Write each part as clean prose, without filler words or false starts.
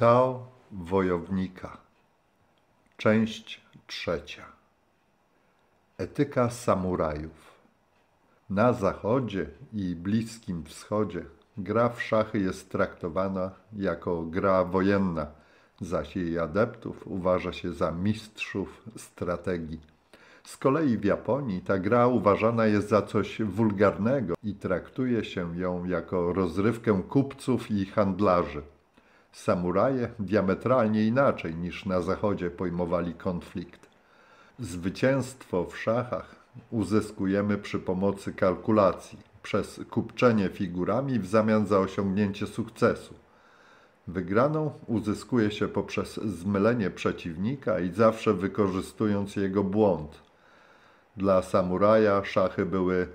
Tao Wojownika, część 3. Etyka samurajów. Na Zachodzie i Bliskim Wschodzie gra w szachy jest traktowana jako gra wojenna, zaś jej adeptów uważa się za mistrzów strategii. Z kolei w Japonii ta gra uważana jest za coś wulgarnego i traktuje się ją jako rozrywkę kupców i handlarzy. Samuraje diametralnie inaczej niż na Zachodzie pojmowali konflikt. Zwycięstwo w szachach uzyskujemy przy pomocy kalkulacji, przez kupczenie figurami w zamian za osiągnięcie sukcesu. Wygraną uzyskuje się poprzez zmylenie przeciwnika i zawsze wykorzystując jego błąd. Dla samuraja szachy były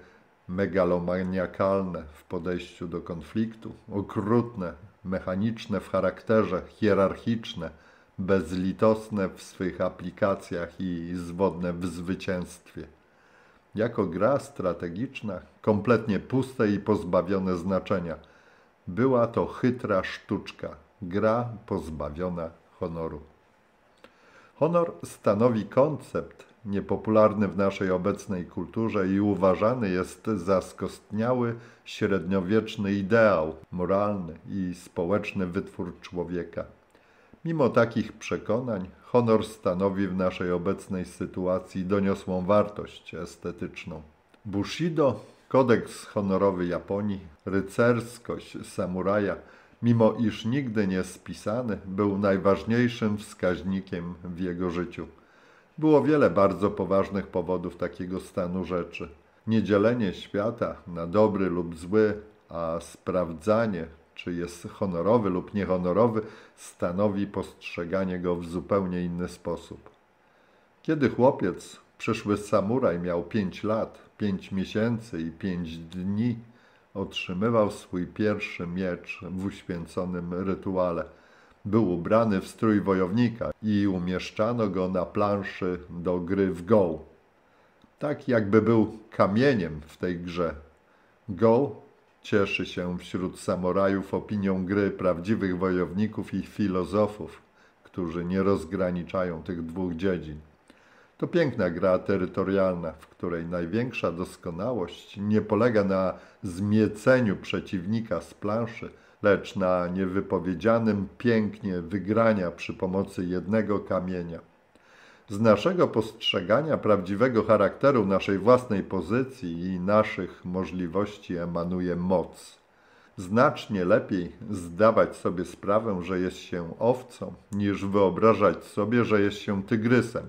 megalomaniakalne w podejściu do konfliktu, okrutne, mechaniczne w charakterze, hierarchiczne, bezlitosne w swych aplikacjach i zwodne w zwycięstwie. Jako gra strategiczna, kompletnie puste i pozbawione znaczenia. Była to chytra sztuczka, gra pozbawiona honoru. Honor stanowi koncept niepopularny w naszej obecnej kulturze i uważany jest za skostniały, średniowieczny ideał moralny i społeczny wytwór człowieka. Mimo takich przekonań, honor stanowi w naszej obecnej sytuacji doniosłą wartość estetyczną. Bushido, kodeks honorowy Japonii, rycerskość samuraja, mimo iż nigdy nie spisany, był najważniejszym wskaźnikiem w jego życiu. Było wiele bardzo poważnych powodów takiego stanu rzeczy. Niedzielenie świata na dobry lub zły, a sprawdzanie, czy jest honorowy lub niehonorowy, stanowi postrzeganie go w zupełnie inny sposób. Kiedy chłopiec, przyszły samuraj, miał 5 lat, 5 miesięcy i 5 dni, otrzymywał swój pierwszy miecz w uświęconym rytuale. Był ubrany w strój wojownika i umieszczano go na planszy do gry w go. Tak jakby był kamieniem w tej grze. Go cieszy się wśród samurajów opinią gry prawdziwych wojowników i filozofów, którzy nie rozgraniczają tych dwóch dziedzin. To piękna gra terytorialna, w której największa doskonałość nie polega na zmieceniu przeciwnika z planszy, lecz na niewypowiedzianym pięknie wygrania przy pomocy jednego kamienia. Z naszego postrzegania prawdziwego charakteru naszej własnej pozycji i naszych możliwości emanuje moc. Znacznie lepiej zdawać sobie sprawę, że jest się owcą, niż wyobrażać sobie, że jest się tygrysem.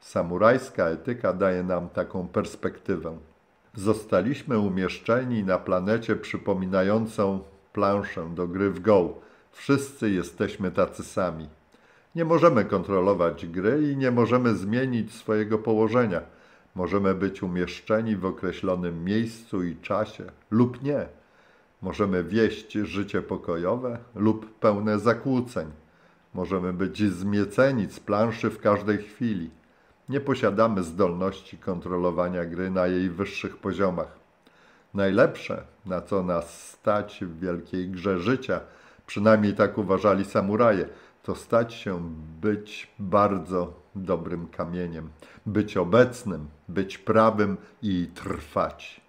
Samurajska etyka daje nam taką perspektywę. Zostaliśmy umieszczeni na planecie przypominającą planszę do gry w go. Wszyscy jesteśmy tacy sami. Nie możemy kontrolować gry i nie możemy zmienić swojego położenia. Możemy być umieszczeni w określonym miejscu i czasie lub nie. Możemy wieść życie pokojowe lub pełne zakłóceń. Możemy być zmieceni z planszy w każdej chwili. Nie posiadamy zdolności kontrolowania gry na jej wyższych poziomach. Najlepsze, na co nas stać w wielkiej grze życia, przynajmniej tak uważali samuraje, to stać się być bardzo dobrym kamieniem, być obecnym, być prawym i trwać.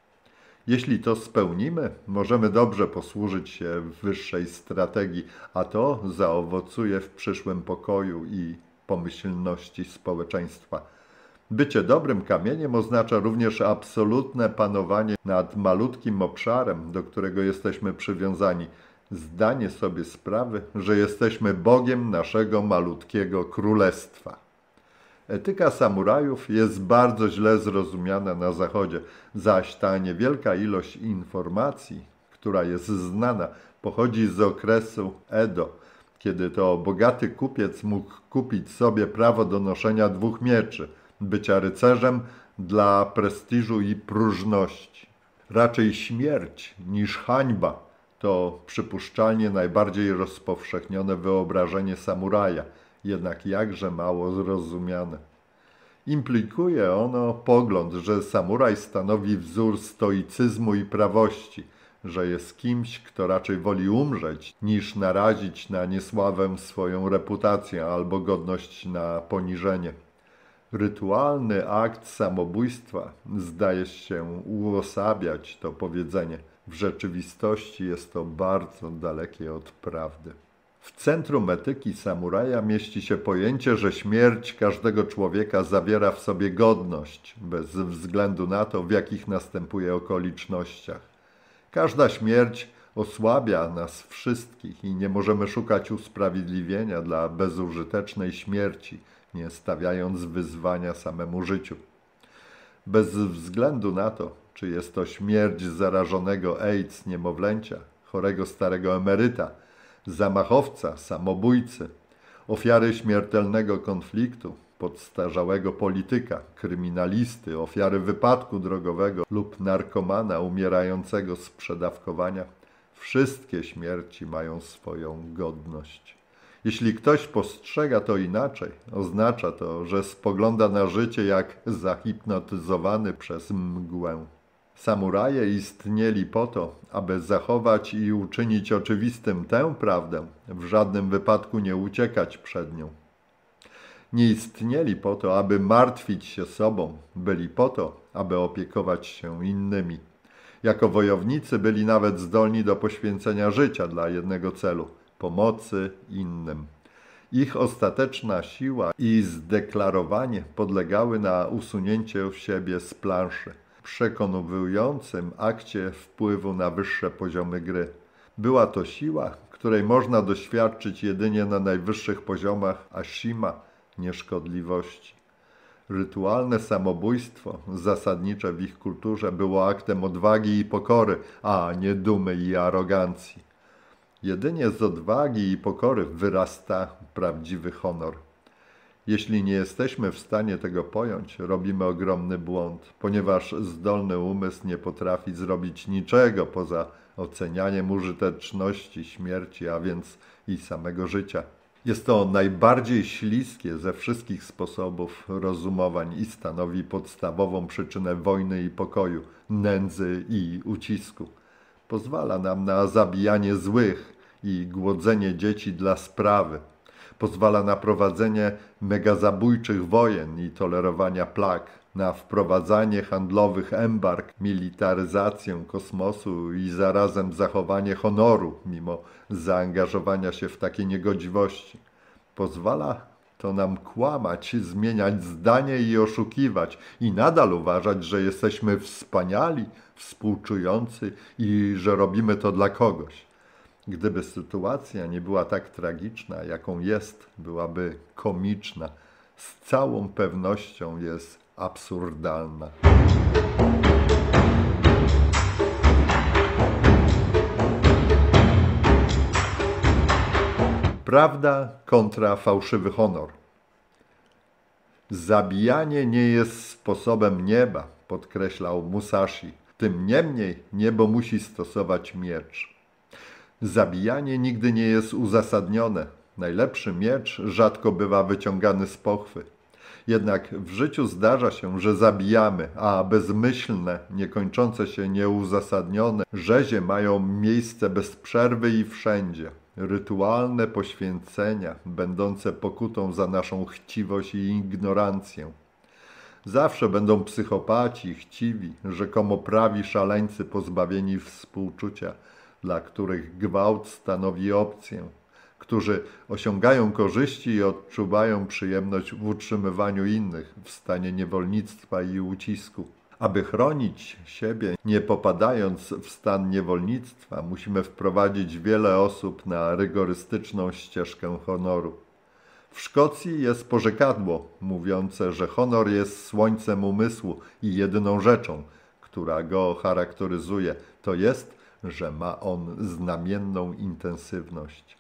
Jeśli to spełnimy, możemy dobrze posłużyć się wyższej strategii, a to zaowocuje w przyszłym pokoju i pomyślności społeczeństwa. Bycie dobrym kamieniem oznacza również absolutne panowanie nad malutkim obszarem, do którego jesteśmy przywiązani. Zdanie sobie sprawy, że jesteśmy Bogiem naszego malutkiego królestwa. Etyka samurajów jest bardzo źle zrozumiana na Zachodzie, zaś ta niewielka ilość informacji, która jest znana, pochodzi z okresu Edo, kiedy to bogaty kupiec mógł kupić sobie prawo do noszenia 2 mieczy, bycia rycerzem dla prestiżu i próżności. Raczej śmierć niż hańba to przypuszczalnie najbardziej rozpowszechnione wyobrażenie samuraja, jednak jakże mało zrozumiane. Implikuje ono pogląd, że samuraj stanowi wzór stoicyzmu i prawości, że jest kimś, kto raczej woli umrzeć, niż narazić na niesławę swoją reputację albo godność na poniżenie. Rytualny akt samobójstwa zdaje się uosabiać to powiedzenie. W rzeczywistości jest to bardzo dalekie od prawdy. W centrum etyki samuraja mieści się pojęcie, że śmierć każdego człowieka zawiera w sobie godność, bez względu na to, w jakich następuje okolicznościach. Każda śmierć osłabia nas wszystkich i nie możemy szukać usprawiedliwienia dla bezużytecznej śmierci, nie stawiając wyzwania samemu życiu. Bez względu na to, czy jest to śmierć zarażonego AIDS niemowlęcia, chorego starego emeryta, zamachowca, samobójcy, ofiary śmiertelnego konfliktu, podstarzałego polityka, kryminalisty, ofiary wypadku drogowego lub narkomana umierającego z przedawkowania, wszystkie śmierci mają swoją godność. Jeśli ktoś postrzega to inaczej, oznacza to, że spogląda na życie jak zahipnotyzowany przez mgłę. Samuraje istnieli po to, aby zachować i uczynić oczywistym tę prawdę, w żadnym wypadku nie uciekać przed nią. Nie istnieli po to, aby martwić się sobą, byli po to, aby opiekować się innymi. Jako wojownicy byli nawet zdolni do poświęcenia życia dla jednego celu – pomocy innym. Ich ostateczna siła i zdeklarowanie podlegały na usunięcie siebie z planszy. Przekonującym akcie wpływu na wyższe poziomy gry. Była to siła, której można doświadczyć jedynie na najwyższych poziomach ashima, nieszkodliwości. Rytualne samobójstwo, zasadnicze w ich kulturze, było aktem odwagi i pokory, a nie dumy i arogancji. Jedynie z odwagi i pokory wyrasta prawdziwy honor. Jeśli nie jesteśmy w stanie tego pojąć, robimy ogromny błąd, ponieważ zdolny umysł nie potrafi zrobić niczego poza ocenianiem użyteczności śmierci, a więc i samego życia. Jest to najbardziej śliskie ze wszystkich sposobów rozumowań i stanowi podstawową przyczynę wojny i pokoju, nędzy i ucisku. Pozwala nam na zabijanie złych i głodzenie dzieci dla sprawy. Pozwala na prowadzenie megazabójczych wojen i tolerowania plag, na wprowadzanie handlowych embarg, militaryzację kosmosu i zarazem zachowanie honoru mimo zaangażowania się w takie niegodziwości. Pozwala to nam kłamać, zmieniać zdanie i oszukiwać i nadal uważać, że jesteśmy wspaniali, współczujący i że robimy to dla kogoś. Gdyby sytuacja nie była tak tragiczna, jaką jest, byłaby komiczna. Z całą pewnością jest absurdalna. Prawda kontra fałszywy honor. Zabijanie nie jest sposobem nieba, podkreślał Musashi. Tym niemniej niebo musi stosować miecz. Zabijanie nigdy nie jest uzasadnione. Najlepszy miecz rzadko bywa wyciągany z pochwy. Jednak w życiu zdarza się, że zabijamy, a bezmyślne, niekończące się, nieuzasadnione rzezie mają miejsce bez przerwy i wszędzie. Rytualne poświęcenia, będące pokutą za naszą chciwość i ignorancję. Zawsze będą psychopaci, chciwi, rzekomo prawi szaleńcy pozbawieni współczucia, dla których gwałt stanowi opcję, którzy osiągają korzyści i odczuwają przyjemność w utrzymywaniu innych w stanie niewolnictwa i ucisku. Aby chronić siebie, nie popadając w stan niewolnictwa, musimy wprowadzić wiele osób na rygorystyczną ścieżkę honoru. W Szkocji jest porzekadło mówiące, że honor jest słońcem umysłu i jedyną rzeczą, która go charakteryzuje, to jest, że ma on znamienną intensywność.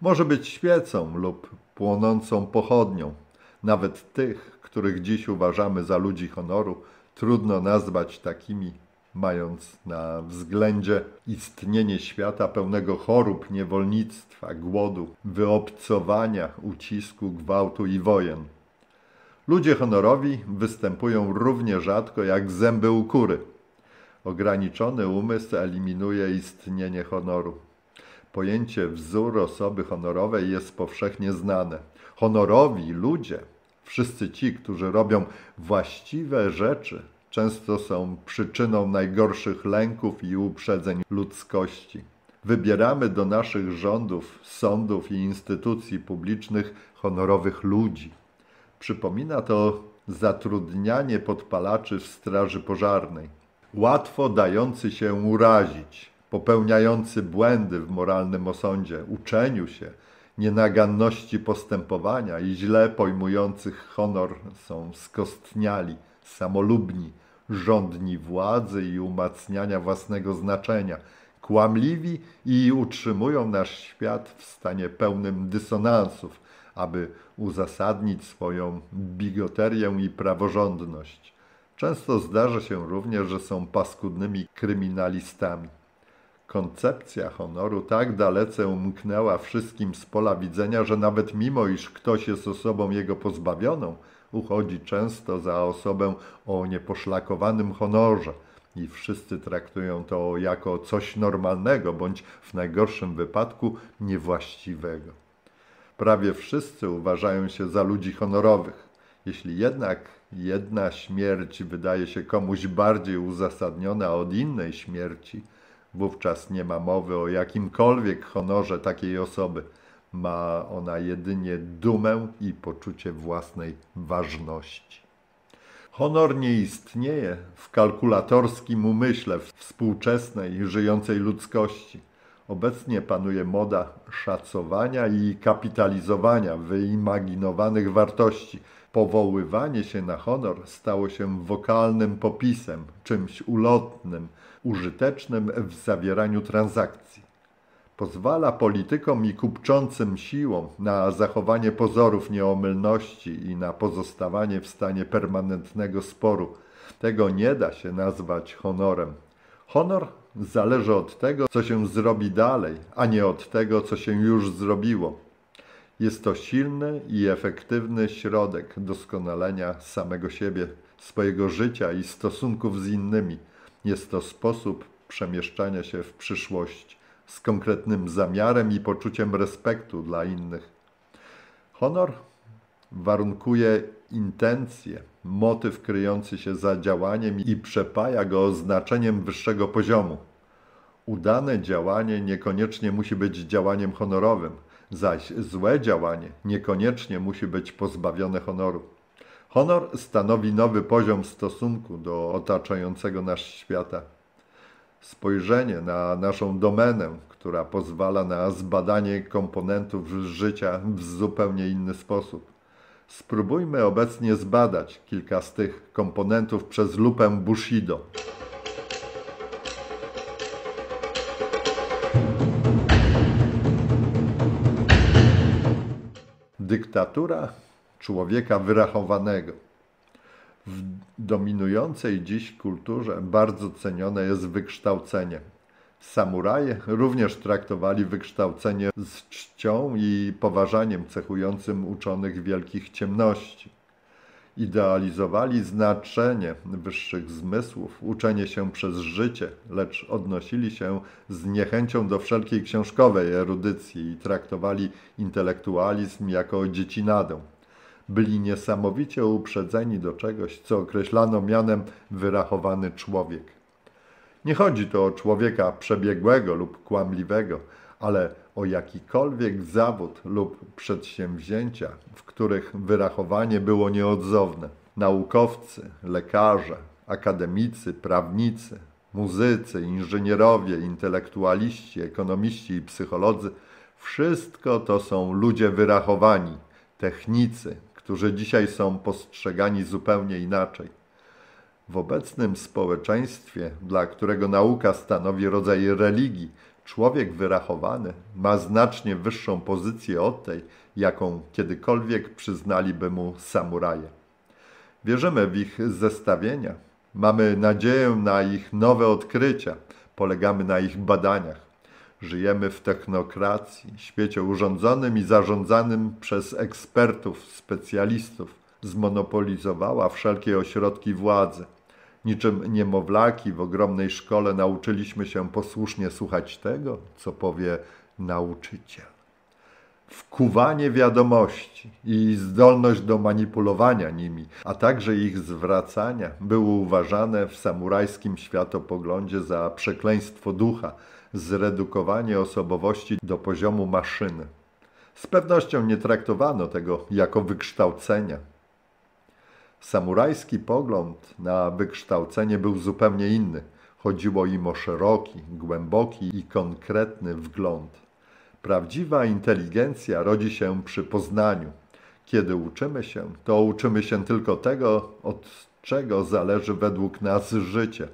Może być świecą lub płonącą pochodnią. Nawet tych, których dziś uważamy za ludzi honoru, trudno nazwać takimi, mając na względzie istnienie świata pełnego chorób, niewolnictwa, głodu, wyobcowania, ucisku, gwałtu i wojen. Ludzie honorowi występują równie rzadko jak zęby u kury. Ograniczony umysł eliminuje istnienie honoru. Pojęcie wzór osoby honorowej jest powszechnie znane. Honorowi ludzie, wszyscy ci, którzy robią właściwe rzeczy, często są przyczyną najgorszych lęków i uprzedzeń ludzkości. Wybieramy do naszych rządów, sądów i instytucji publicznych honorowych ludzi. Przypomina to zatrudnianie podpalaczy w straży pożarnej. Łatwo dający się urazić, popełniający błędy w moralnym osądzie, uczeniu się, nienaganności postępowania i źle pojmujących honor są skostniali, samolubni, żądni władzy i umacniania własnego znaczenia, kłamliwi i utrzymują nasz świat w stanie pełnym dysonansów, aby uzasadnić swoją bigoterię i praworządność. Często zdarza się również, że są paskudnymi kryminalistami. Koncepcja honoru tak dalece umknęła wszystkim z pola widzenia, że nawet mimo iż ktoś jest osobą jego pozbawioną, uchodzi często za osobę o nieposzlakowanym honorze i wszyscy traktują to jako coś normalnego bądź w najgorszym wypadku niewłaściwego. Prawie wszyscy uważają się za ludzi honorowych. Jeśli jednak jedna śmierć wydaje się komuś bardziej uzasadniona od innej śmierci, wówczas nie ma mowy o jakimkolwiek honorze takiej osoby. Ma ona jedynie dumę i poczucie własnej ważności. Honor nie istnieje w kalkulatorskim umyśle współczesnej, żyjącej ludzkości. Obecnie panuje moda szacowania i kapitalizowania wyimaginowanych wartości. Powoływanie się na honor stało się wokalnym popisem, czymś ulotnym, użytecznym w zawieraniu transakcji. Pozwala politykom i kupczącym siłą na zachowanie pozorów nieomylności i na pozostawanie w stanie permanentnego sporu. Tego nie da się nazwać honorem. Honor zależy od tego, co się zrobi dalej, a nie od tego, co się już zrobiło. Jest to silny i efektywny środek doskonalenia samego siebie, swojego życia i stosunków z innymi. Jest to sposób przemieszczania się w przyszłość z konkretnym zamiarem i poczuciem respektu dla innych. Honor warunkuje intencję, motyw kryjący się za działaniem i przepaja go znaczeniem wyższego poziomu. Udane działanie niekoniecznie musi być działaniem honorowym, zaś złe działanie niekoniecznie musi być pozbawione honoru. Honor stanowi nowy poziom stosunku do otaczającego nas świata. Spojrzenie na naszą domenę, która pozwala na zbadanie komponentów życia w zupełnie inny sposób. Spróbujmy obecnie zbadać kilka z tych komponentów przez lupę Bushido. Dyktatura człowieka wyrachowanego. W dominującej dziś kulturze bardzo cenione jest wykształcenie. Samuraje również traktowali wykształcenie z czcią i poważaniem cechującym uczonych wielkich ciemności. Idealizowali znaczenie wyższych zmysłów, uczenie się przez życie, lecz odnosili się z niechęcią do wszelkiej książkowej erudycji i traktowali intelektualizm jako dziecinadę. Byli niesamowicie uprzedzeni do czegoś, co określano mianem wyrachowany człowiek. Nie chodzi tu o człowieka przebiegłego lub kłamliwego, ale o jakikolwiek zawód lub przedsięwzięcia, w których wyrachowanie było nieodzowne. Naukowcy, lekarze, akademicy, prawnicy, muzycy, inżynierowie, intelektualiści, ekonomiści i psycholodzy – wszystko to są ludzie wyrachowani, technicy, którzy dzisiaj są postrzegani zupełnie inaczej. W obecnym społeczeństwie, dla którego nauka stanowi rodzaj religii, człowiek wyrachowany ma znacznie wyższą pozycję od tej, jaką kiedykolwiek przyznaliby mu samuraje. Wierzymy w ich zestawienia, mamy nadzieję na ich nowe odkrycia, polegamy na ich badaniach. Żyjemy w technokracji, świecie urządzonym i zarządzanym przez ekspertów, specjalistów. Zmonopolizowała wszelkie ośrodki władzy. Niczym niemowlaki w ogromnej szkole nauczyliśmy się posłusznie słuchać tego, co powie nauczyciel. Wkuwanie wiadomości i zdolność do manipulowania nimi, a także ich zwracania, było uważane w samurajskim światopoglądzie za przekleństwo ducha, zredukowanie osobowości do poziomu maszyny. Z pewnością nie traktowano tego jako wykształcenia. Samurajski pogląd na wykształcenie był zupełnie inny. Chodziło im o szeroki, głęboki i konkretny wgląd. Prawdziwa inteligencja rodzi się przy poznaniu. Kiedy uczymy się, to uczymy się tylko tego, od czego zależy według nas życie.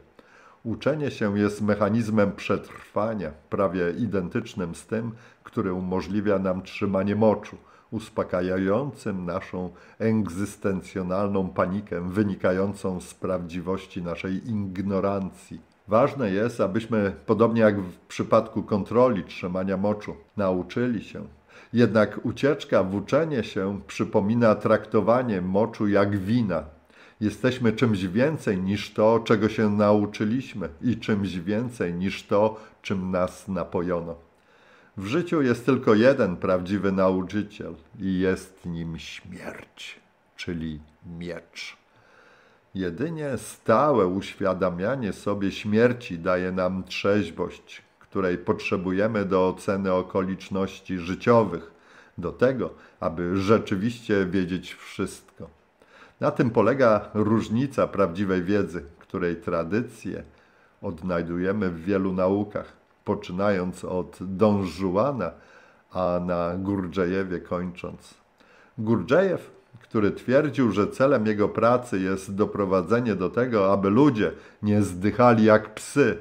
Uczenie się jest mechanizmem przetrwania, prawie identycznym z tym, który umożliwia nam trzymanie moczu, uspokajającym naszą egzystencjonalną panikę wynikającą z prawdziwości naszej ignorancji. Ważne jest, abyśmy, podobnie jak w przypadku kontroli trzymania moczu, nauczyli się. Jednak ucieczka w uczenie się przypomina traktowanie moczu jak wina. Jesteśmy czymś więcej niż to, czego się nauczyliśmy i czymś więcej niż to, czym nas napojono. W życiu jest tylko jeden prawdziwy nauczyciel i jest nim śmierć, czyli miecz. Jedynie stałe uświadamianie sobie śmierci daje nam trzeźwość, której potrzebujemy do oceny okoliczności życiowych, do tego, aby rzeczywiście wiedzieć wszystko. Na tym polega różnica prawdziwej wiedzy, której tradycję odnajdujemy w wielu naukach, poczynając od Don Juana, a na Gurdjieffie kończąc. Gurdjieff, który twierdził, że celem jego pracy jest doprowadzenie do tego, aby ludzie nie zdychali jak psy,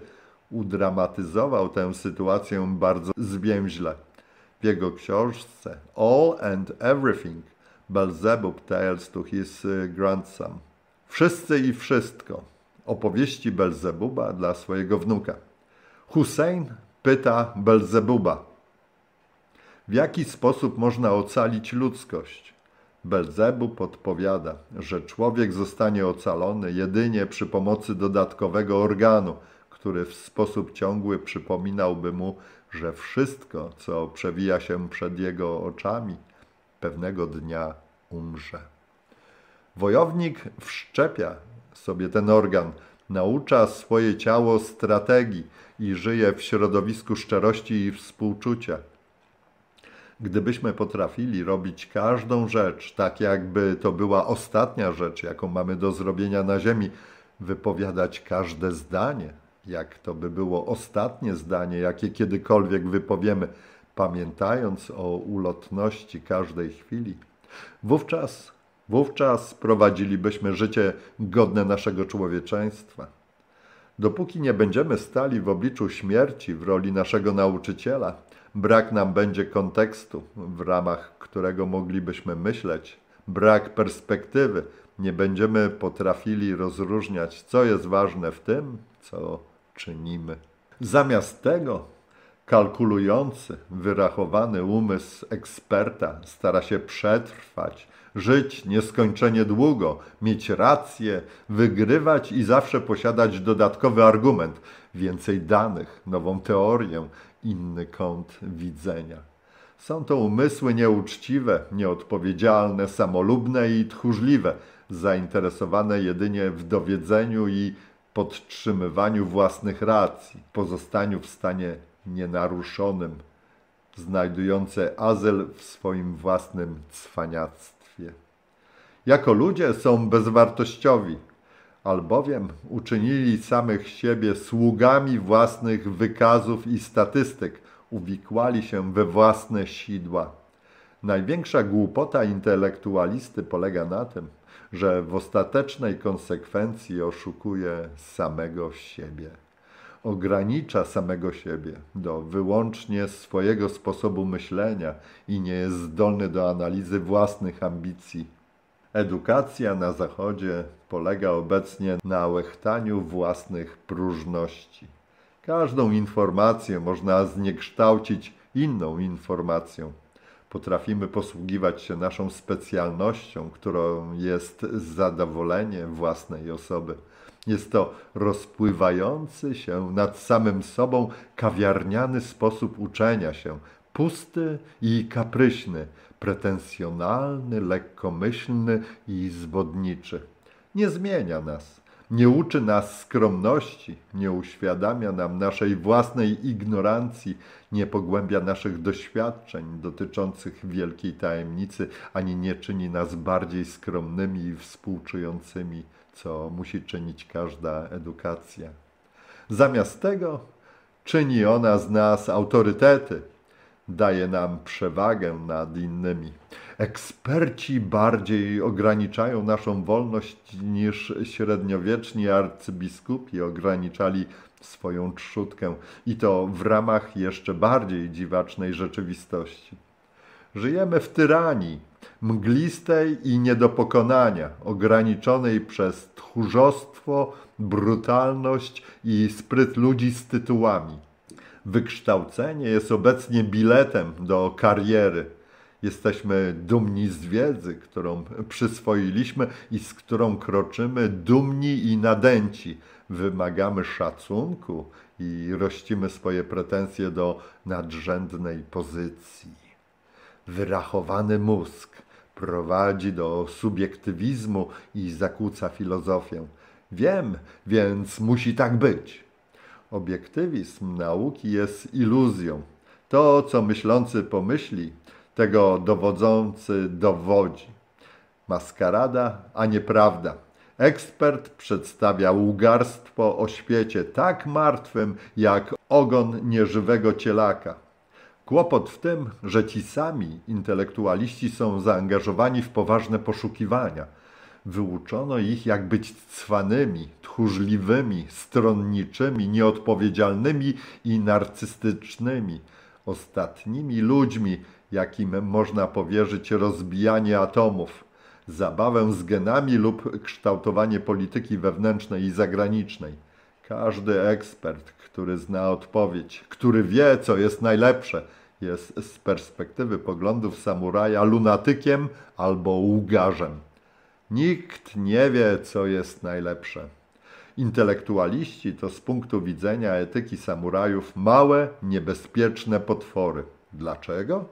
udramatyzował tę sytuację bardzo zwięźle. W jego książce All and Everything, Belzebub Tells to His Grandson, Wszyscy i Wszystko, opowieści Belzebuba dla swojego wnuka, Hussein pyta Belzebuba, w jaki sposób można ocalić ludzkość? Belzebub odpowiada, że człowiek zostanie ocalony jedynie przy pomocy dodatkowego organu, który w sposób ciągły przypominałby mu, że wszystko, co przewija się przed jego oczami, pewnego dnia umrze. Wojownik wszczepia sobie ten organ, naucza swoje ciało strategii i żyje w środowisku szczerości i współczucia. Gdybyśmy potrafili robić każdą rzecz, tak jakby to była ostatnia rzecz, jaką mamy do zrobienia na ziemi, wypowiadać każde zdanie, jak to by było ostatnie zdanie, jakie kiedykolwiek wypowiemy, pamiętając o ulotności każdej chwili, wówczas prowadzilibyśmy życie godne naszego człowieczeństwa. Dopóki nie będziemy stali w obliczu śmierci w roli naszego nauczyciela, brak nam będzie kontekstu, w ramach którego moglibyśmy myśleć, brak perspektywy, nie będziemy potrafili rozróżniać, co jest ważne w tym, co czynimy. Zamiast tego kalkulujący, wyrachowany umysł eksperta stara się przetrwać, żyć nieskończenie długo, mieć rację, wygrywać i zawsze posiadać dodatkowy argument, więcej danych, nową teorię, inny kąt widzenia. Są to umysły nieuczciwe, nieodpowiedzialne, samolubne i tchórzliwe, zainteresowane jedynie w dowiedzeniu i podtrzymywaniu własnych racji, pozostaniu w stanie nienaruszonym, znajdujące azyl w swoim własnym cwaniactwie. Jako ludzie są bezwartościowi, albowiem uczynili samych siebie sługami własnych wykazów i statystyk, uwikłali się we własne sidła. Największa głupota intelektualisty polega na tym, że w ostatecznej konsekwencji oszukuje samego siebie. Ogranicza samego siebie do wyłącznie swojego sposobu myślenia i nie jest zdolny do analizy własnych ambicji. Edukacja na Zachodzie polega obecnie na łechtaniu własnych próżności. Każdą informację można zniekształcić inną informacją. Potrafimy posługiwać się naszą specjalnością, którą jest zadowolenie własnej osoby. Jest to rozpływający się nad samym sobą kawiarniany sposób uczenia się, pusty i kapryśny, pretensjonalny, lekkomyślny i zwodniczy. Nie zmienia nas, nie uczy nas skromności, nie uświadamia nam naszej własnej ignorancji, nie pogłębia naszych doświadczeń dotyczących wielkiej tajemnicy, ani nie czyni nas bardziej skromnymi i współczującymi, co musi czynić każda edukacja. Zamiast tego czyni ona z nas autorytety, daje nam przewagę nad innymi. Eksperci bardziej ograniczają naszą wolność niż średniowieczni arcybiskupi ograniczali swoją trzódkę i to w ramach jeszcze bardziej dziwacznej rzeczywistości. Żyjemy w tyranii, mglistej i nie do pokonania, ograniczonej przez tchórzostwo, brutalność i spryt ludzi z tytułami. Wykształcenie jest obecnie biletem do kariery. Jesteśmy dumni z wiedzy, którą przyswoiliśmy i z którą kroczymy, dumni i nadęci. Wymagamy szacunku i rościmy swoje pretensje do nadrzędnej pozycji. Wyrachowany mózg prowadzi do subiektywizmu i zakłóca filozofię. Wiem, więc musi tak być. Obiektywizm nauki jest iluzją. To, co myślący pomyśli, tego dowodzący dowodzi. Maskarada, a nie prawda. Ekspert przedstawia łgarstwo o świecie tak martwym, jak ogon nieżywego cielaka. Kłopot w tym, że ci sami intelektualiści są zaangażowani w poważne poszukiwania. Wyuczono ich, jak być cwanymi, tchórzliwymi, stronniczymi, nieodpowiedzialnymi i narcystycznymi. Ostatnimi ludźmi, jakim można powierzyć rozbijanie atomów, zabawę z genami lub kształtowanie polityki wewnętrznej i zagranicznej. Każdy ekspert, który zna odpowiedź, który wie, co jest najlepsze, jest z perspektywy poglądów samuraja lunatykiem albo łgarzem. Nikt nie wie, co jest najlepsze. Intelektualiści to z punktu widzenia etyki samurajów małe, niebezpieczne potwory. Dlaczego?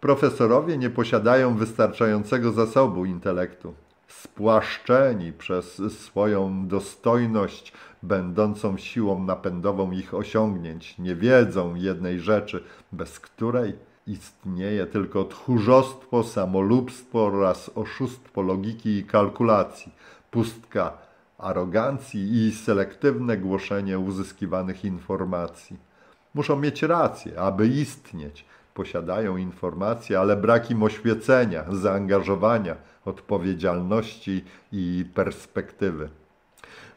Profesorowie nie posiadają wystarczającego zasobu intelektu. Spłaszczeni przez swoją dostojność, będącą siłą napędową ich osiągnięć, nie wiedzą jednej rzeczy, bez której istnieje tylko tchórzostwo, samolubstwo oraz oszustwo logiki i kalkulacji, pustka arogancji i selektywne głoszenie uzyskiwanych informacji. Muszą mieć rację, aby istnieć. Posiadają informacje, ale brak im oświecenia, zaangażowania, odpowiedzialności i perspektywy.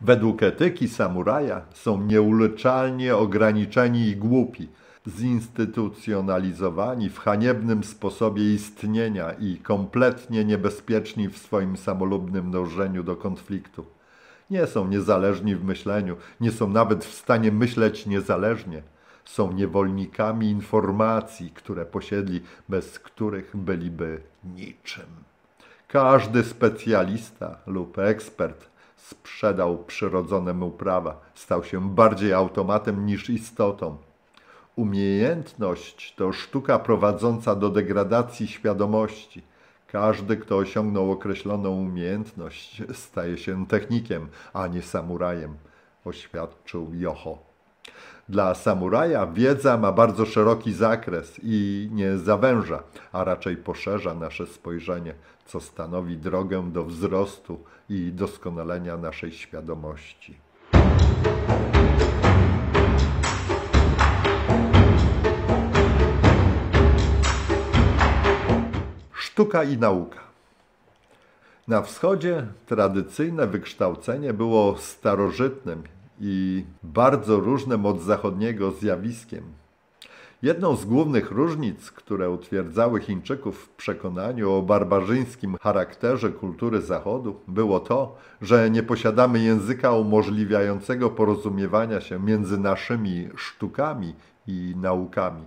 Według etyki samuraja są nieuleczalnie ograniczeni i głupi, zinstytucjonalizowani w haniebnym sposobie istnienia i kompletnie niebezpieczni w swoim samolubnym dążeniu do konfliktu. Nie są niezależni w myśleniu, nie są nawet w stanie myśleć niezależnie. Są niewolnikami informacji, które posiedli, bez których byliby niczym. Każdy specjalista lub ekspert sprzedał przyrodzone mu prawa, stał się bardziej automatem niż istotą. Umiejętność to sztuka prowadząca do degradacji świadomości. Każdy, kto osiągnął określoną umiejętność, staje się technikiem, a nie samurajem, oświadczył Jōchō. Dla samuraja wiedza ma bardzo szeroki zakres i nie zawęża, a raczej poszerza nasze spojrzenie, co stanowi drogę do wzrostu i doskonalenia naszej świadomości. Sztuka i nauka. Na wschodzie tradycyjne wykształcenie było starożytnym i bardzo różnym od zachodniego zjawiskiem. Jedną z głównych różnic, które utwierdzały Chińczyków w przekonaniu o barbarzyńskim charakterze kultury Zachodu, było to, że nie posiadamy języka umożliwiającego porozumiewania się między naszymi sztukami i naukami.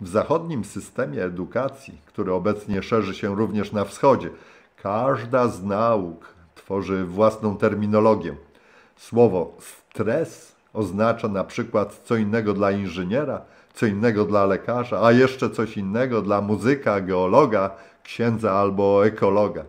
W zachodnim systemie edukacji, który obecnie szerzy się również na wschodzie, każda z nauk tworzy własną terminologię. Słowo stres oznacza na przykład co innego dla inżyniera, co innego dla lekarza, a jeszcze coś innego dla muzyka, geologa, księdza albo ekologa.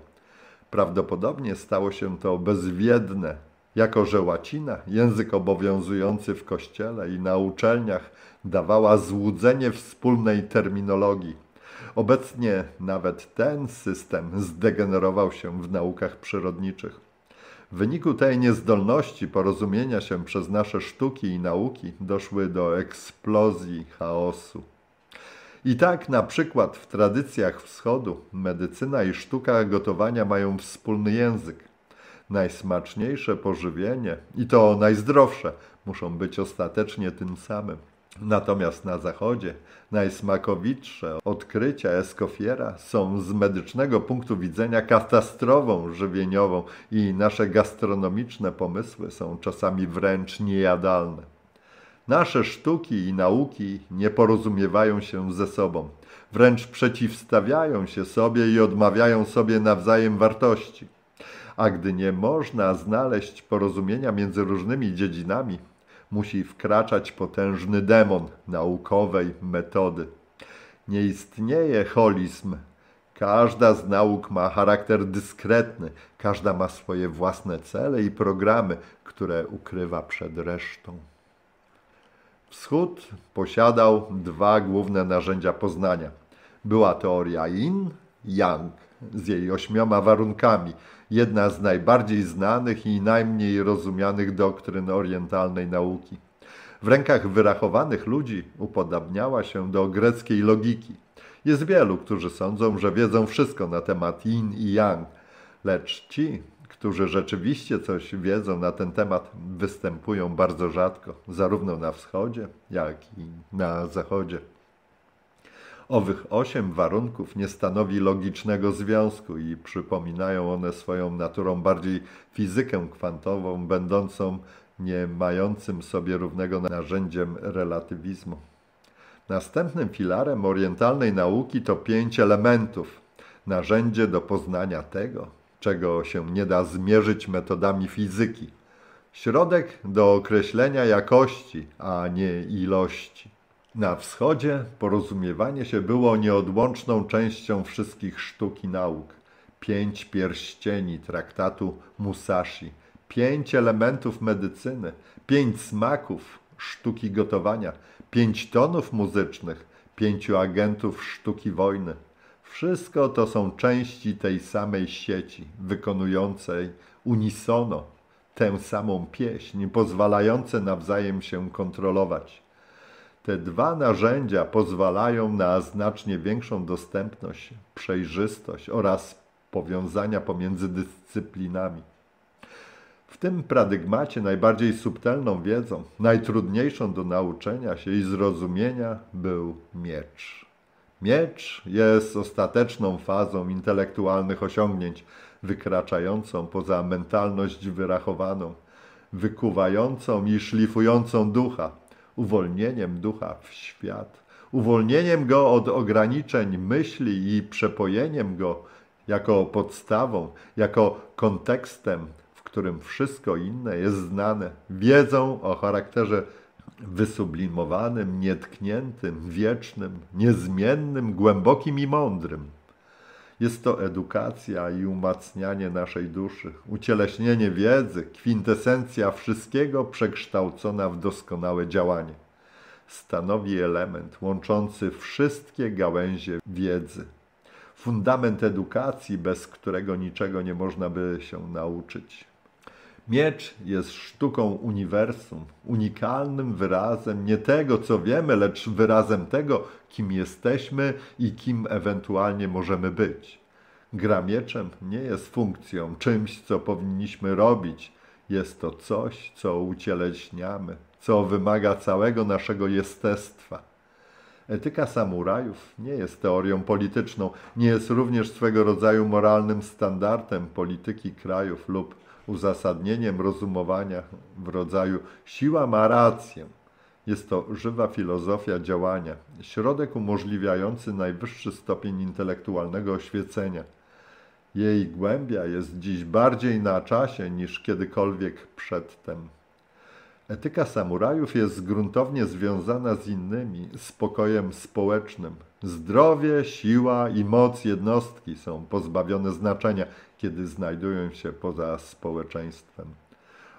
Prawdopodobnie stało się to bezwiedne, jako że łacina, język obowiązujący w kościele i na uczelniach, dawała złudzenie wspólnej terminologii. Obecnie nawet ten system zdegenerował się w naukach przyrodniczych. W wyniku tej niezdolności porozumienia się przez nasze sztuki i nauki doszły do eksplozji chaosu. I tak na przykład w tradycjach wschodu medycyna i sztuka gotowania mają wspólny język. Najsmaczniejsze pożywienie i to najzdrowsze muszą być ostatecznie tym samym. Natomiast na zachodzie najsmakowitsze odkrycia Escoffiera są z medycznego punktu widzenia katastrofą żywieniową i nasze gastronomiczne pomysły są czasami wręcz niejadalne. Nasze sztuki i nauki nie porozumiewają się ze sobą, wręcz przeciwstawiają się sobie i odmawiają sobie nawzajem wartości. A gdy nie można znaleźć porozumienia między różnymi dziedzinami, musi wkraczać potężny demon naukowej metody. Nie istnieje holizm. Każda z nauk ma charakter dyskretny. Każda ma swoje własne cele i programy, które ukrywa przed resztą. Wschód posiadał dwa główne narzędzia poznania. Była teoria Yin, Yang z jej 8 warunkami, jedna z najbardziej znanych i najmniej rozumianych doktryn orientalnej nauki. W rękach wyrachowanych ludzi upodabniała się do greckiej logiki. Jest wielu, którzy sądzą, że wiedzą wszystko na temat yin i yang, lecz ci, którzy rzeczywiście coś wiedzą na ten temat, występują bardzo rzadko, zarówno na wschodzie, jak i na zachodzie. Owych 8 warunków nie stanowi logicznego związku i przypominają one swoją naturą bardziej fizykę kwantową, będącą nie mającym sobie równego narzędziem relatywizmu. Następnym filarem orientalnej nauki to 5 elementów, narzędzie do poznania tego, czego się nie da zmierzyć metodami fizyki. Środek do określenia jakości, a nie ilości. Na wschodzie porozumiewanie się było nieodłączną częścią wszystkich sztuk i nauk. 5 pierścieni traktatu Musashi, 5 elementów medycyny, 5 smaków sztuki gotowania, 5 tonów muzycznych, 5 agentów sztuki wojny. Wszystko to są części tej samej sieci, wykonującej unisono tę samą pieśń, pozwalające nawzajem się kontrolować. Te dwa narzędzia pozwalają na znacznie większą dostępność, przejrzystość oraz powiązania pomiędzy dyscyplinami. W tym paradygmacie najbardziej subtelną wiedzą, najtrudniejszą do nauczenia się i zrozumienia był miecz. Miecz jest ostateczną fazą intelektualnych osiągnięć, wykraczającą poza mentalność wyrachowaną, wykuwającą i szlifującą ducha, uwolnieniem ducha w świat, uwolnieniem go od ograniczeń myśli i przepojeniem go jako podstawą, jako kontekstem, w którym wszystko inne jest znane, wiedzą o charakterze wysublimowanym, nietkniętym, wiecznym, niezmiennym, głębokim i mądrym. Jest to edukacja i umacnianie naszej duszy, ucieleśnienie wiedzy, kwintesencja wszystkiego przekształcona w doskonałe działanie. Stanowi element łączący wszystkie gałęzie wiedzy. Fundament edukacji, bez którego niczego nie można by się nauczyć. Miecz jest sztuką uniwersum, unikalnym wyrazem nie tego, co wiemy, lecz wyrazem tego, kim jesteśmy i kim ewentualnie możemy być. Gra mieczem nie jest funkcją, czymś, co powinniśmy robić. Jest to coś, co ucieleśniamy, co wymaga całego naszego jestestwa. Etyka samurajów nie jest teorią polityczną, nie jest również swego rodzaju moralnym standardem polityki krajów lub uzasadnieniem rozumowania w rodzaju siła ma rację. Jest to żywa filozofia działania, środek umożliwiający najwyższy stopień intelektualnego oświecenia. Jej głębia jest dziś bardziej na czasie niż kiedykolwiek przedtem. Etyka samurajów jest gruntownie związana z innymi, z pokojem społecznym. Zdrowie, siła i moc jednostki są pozbawione znaczenia, kiedy znajdują się poza społeczeństwem.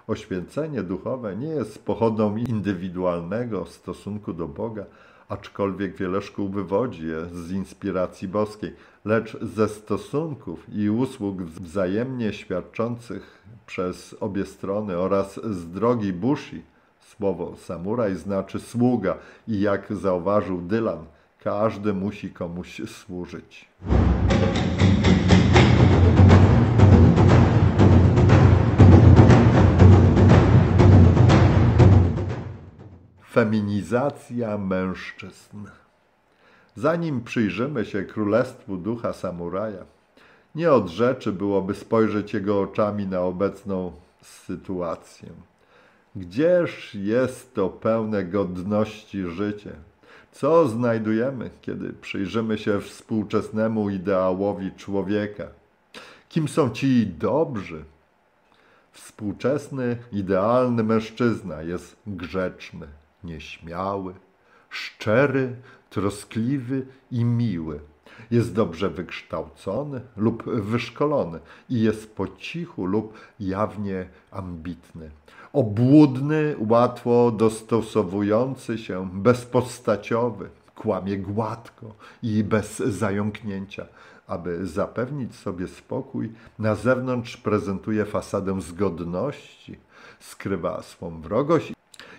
Oświęcenie duchowe nie jest pochodną indywidualnego stosunku do Boga, aczkolwiek wiele szkół wywodzi je z inspiracji boskiej, lecz ze stosunków i usług wzajemnie świadczących przez obie strony oraz z drogi bushi. Słowo samuraj znaczy sługa i jak zauważył Dylan, każdy musi komuś służyć. Feminizacja mężczyzn. Zanim przyjrzymy się królestwu ducha samuraja, nie od rzeczy byłoby spojrzeć jego oczami na obecną sytuację. Gdzież jest to pełne godności życie? Co znajdujemy, kiedy przyjrzymy się współczesnemu ideałowi człowieka? Kim są ci dobrzy? Współczesny, idealny mężczyzna jest grzeczny, nieśmiały, szczery, troskliwy i miły. Jest dobrze wykształcony lub wyszkolony i jest po cichu lub jawnie ambitny. Obłudny, łatwo dostosowujący się, bezpodstaciowy, kłamie gładko i bez zająknięcia. Aby zapewnić sobie spokój, na zewnątrz prezentuje fasadę zgodności, skrywa swą wrogość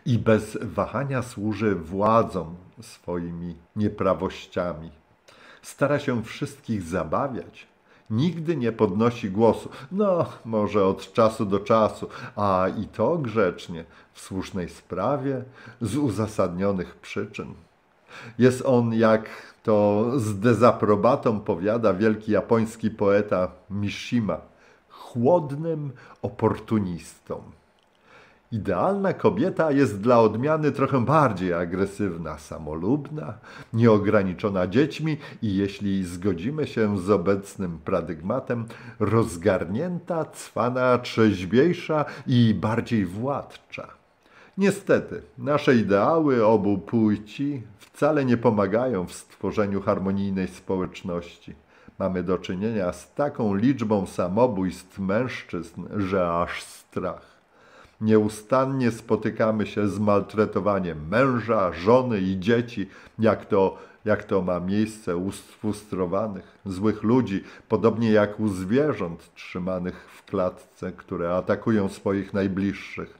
i bez wahania służy władzom swoimi nieprawościami. Stara się wszystkich zabawiać, nigdy nie podnosi głosu, no może od czasu do czasu, a i to grzecznie, w słusznej sprawie, z uzasadnionych przyczyn. Jest on, jak to z dezaprobatą powiada wielki japoński poeta Mishima, chłodnym oportunistą. Idealna kobieta jest dla odmiany trochę bardziej agresywna, samolubna, nieograniczona dziećmi i jeśli zgodzimy się z obecnym paradygmatem, rozgarnięta, cwana, trzeźwiejsza i bardziej władcza. Niestety, nasze ideały obu płci wcale nie pomagają w stworzeniu harmonijnej społeczności. Mamy do czynienia z taką liczbą samobójstw mężczyzn, że aż strach. Nieustannie spotykamy się z maltretowaniem męża, żony i dzieci, jak to ma miejsce u sfrustrowanych, złych ludzi, podobnie jak u zwierząt trzymanych w klatce, które atakują swoich najbliższych.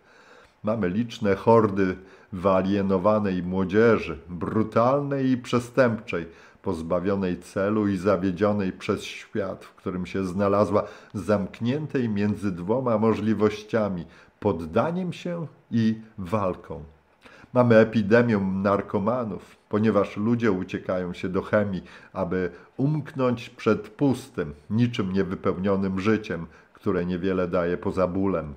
Mamy liczne hordy wyalienowanej młodzieży, brutalnej i przestępczej, pozbawionej celu i zawiedzionej przez świat, w którym się znalazła, zamkniętej między dwoma możliwościami – poddaniem się i walką. Mamy epidemię narkomanów, ponieważ ludzie uciekają się do chemii, aby umknąć przed pustym, niczym niewypełnionym życiem, które niewiele daje poza bólem.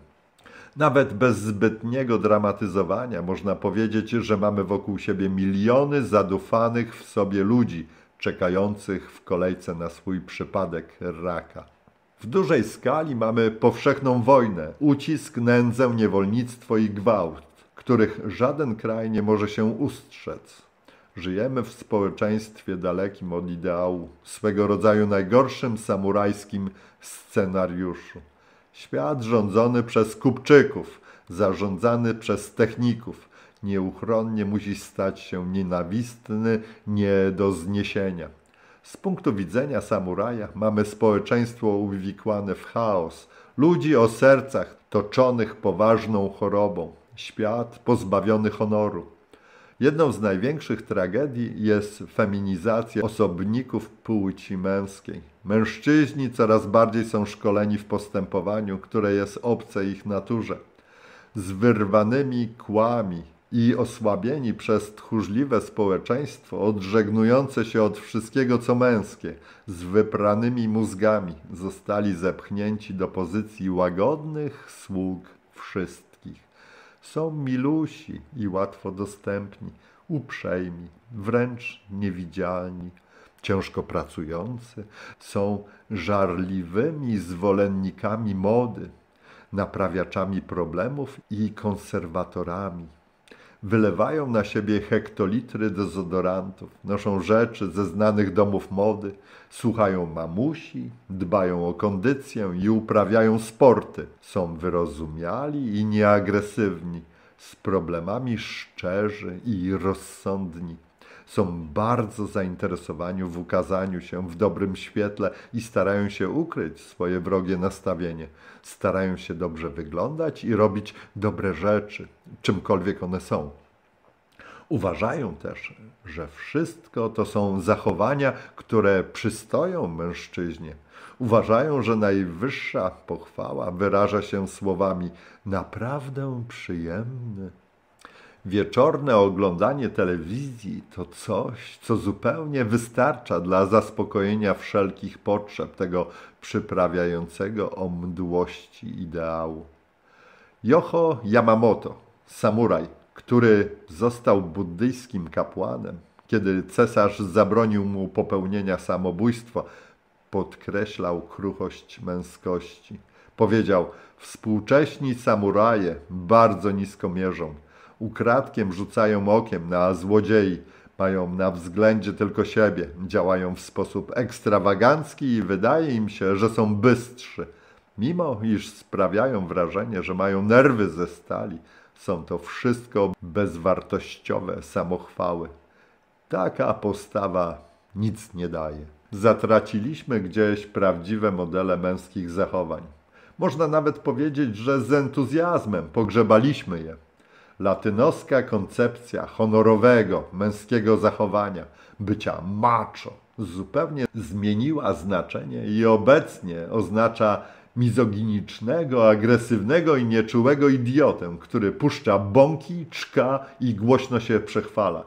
Nawet bez zbytniego dramatyzowania można powiedzieć, że mamy wokół siebie miliony zadufanych w sobie ludzi, czekających w kolejce na swój przypadek raka. W dużej skali mamy powszechną wojnę, ucisk, nędzę, niewolnictwo i gwałt, których żaden kraj nie może się ustrzec. Żyjemy w społeczeństwie dalekim od ideału, swego rodzaju najgorszym samurajskim scenariuszu. Świat rządzony przez kupczyków, zarządzany przez techników, nieuchronnie musi stać się nienawistny, nie do zniesienia. Z punktu widzenia samuraja mamy społeczeństwo uwikłane w chaos, ludzi o sercach toczonych poważną chorobą, świat pozbawiony honoru. Jedną z największych tragedii jest feminizacja osobników płci męskiej. Mężczyźni coraz bardziej są szkoleni w postępowaniu, które jest obce ich naturze, z wyrwanymi kłami i osłabieni przez tchórzliwe społeczeństwo odżegnujące się od wszystkiego co męskie, z wypranymi mózgami zostali zepchnięci do pozycji łagodnych sług wszystkich. Są milusi i łatwo dostępni, uprzejmi, wręcz niewidzialni. ciężko pracujący, są żarliwymi zwolennikami mody, naprawiaczami problemów i konserwatorami. Wylewają na siebie hektolitry dezodorantów, noszą rzeczy ze znanych domów mody, słuchają mamusi, dbają o kondycję i uprawiają sporty. Są wyrozumiali i nieagresywni, z problemami szczerzy i rozsądni. Są bardzo zainteresowani w ukazaniu się w dobrym świetle i starają się ukryć swoje wrogie nastawienie. Starają się dobrze wyglądać i robić dobre rzeczy, czymkolwiek one są. Uważają też, że wszystko to są zachowania, które przystoją mężczyźnie. Uważają, że najwyższa pochwała wyraża się słowami naprawdę przyjemny. Wieczorne oglądanie telewizji to coś, co zupełnie wystarcza dla zaspokojenia wszelkich potrzeb tego przyprawiającego o mdłości ideału. Jōchō Yamamoto, samuraj, który został buddyjskim kapłanem, kiedy cesarz zabronił mu popełnienia samobójstwa, podkreślał kruchość męskości. Powiedział: współcześni samuraje bardzo nisko mierzą. Ukradkiem rzucają okiem na złodziei, mają na względzie tylko siebie, działają w sposób ekstrawagancki i wydaje im się, że są bystrzy. Mimo iż sprawiają wrażenie, że mają nerwy ze stali, są to wszystko bezwartościowe samochwały. Taka postawa nic nie daje. Zatraciliśmy gdzieś prawdziwe modele męskich zachowań. Można nawet powiedzieć, że z entuzjazmem pogrzebaliśmy je. Latynoska koncepcja honorowego, męskiego zachowania, bycia macho, zupełnie zmieniła znaczenie i obecnie oznacza mizoginicznego, agresywnego i nieczułego idiotę, który puszcza bąki, czka i głośno się przechwala.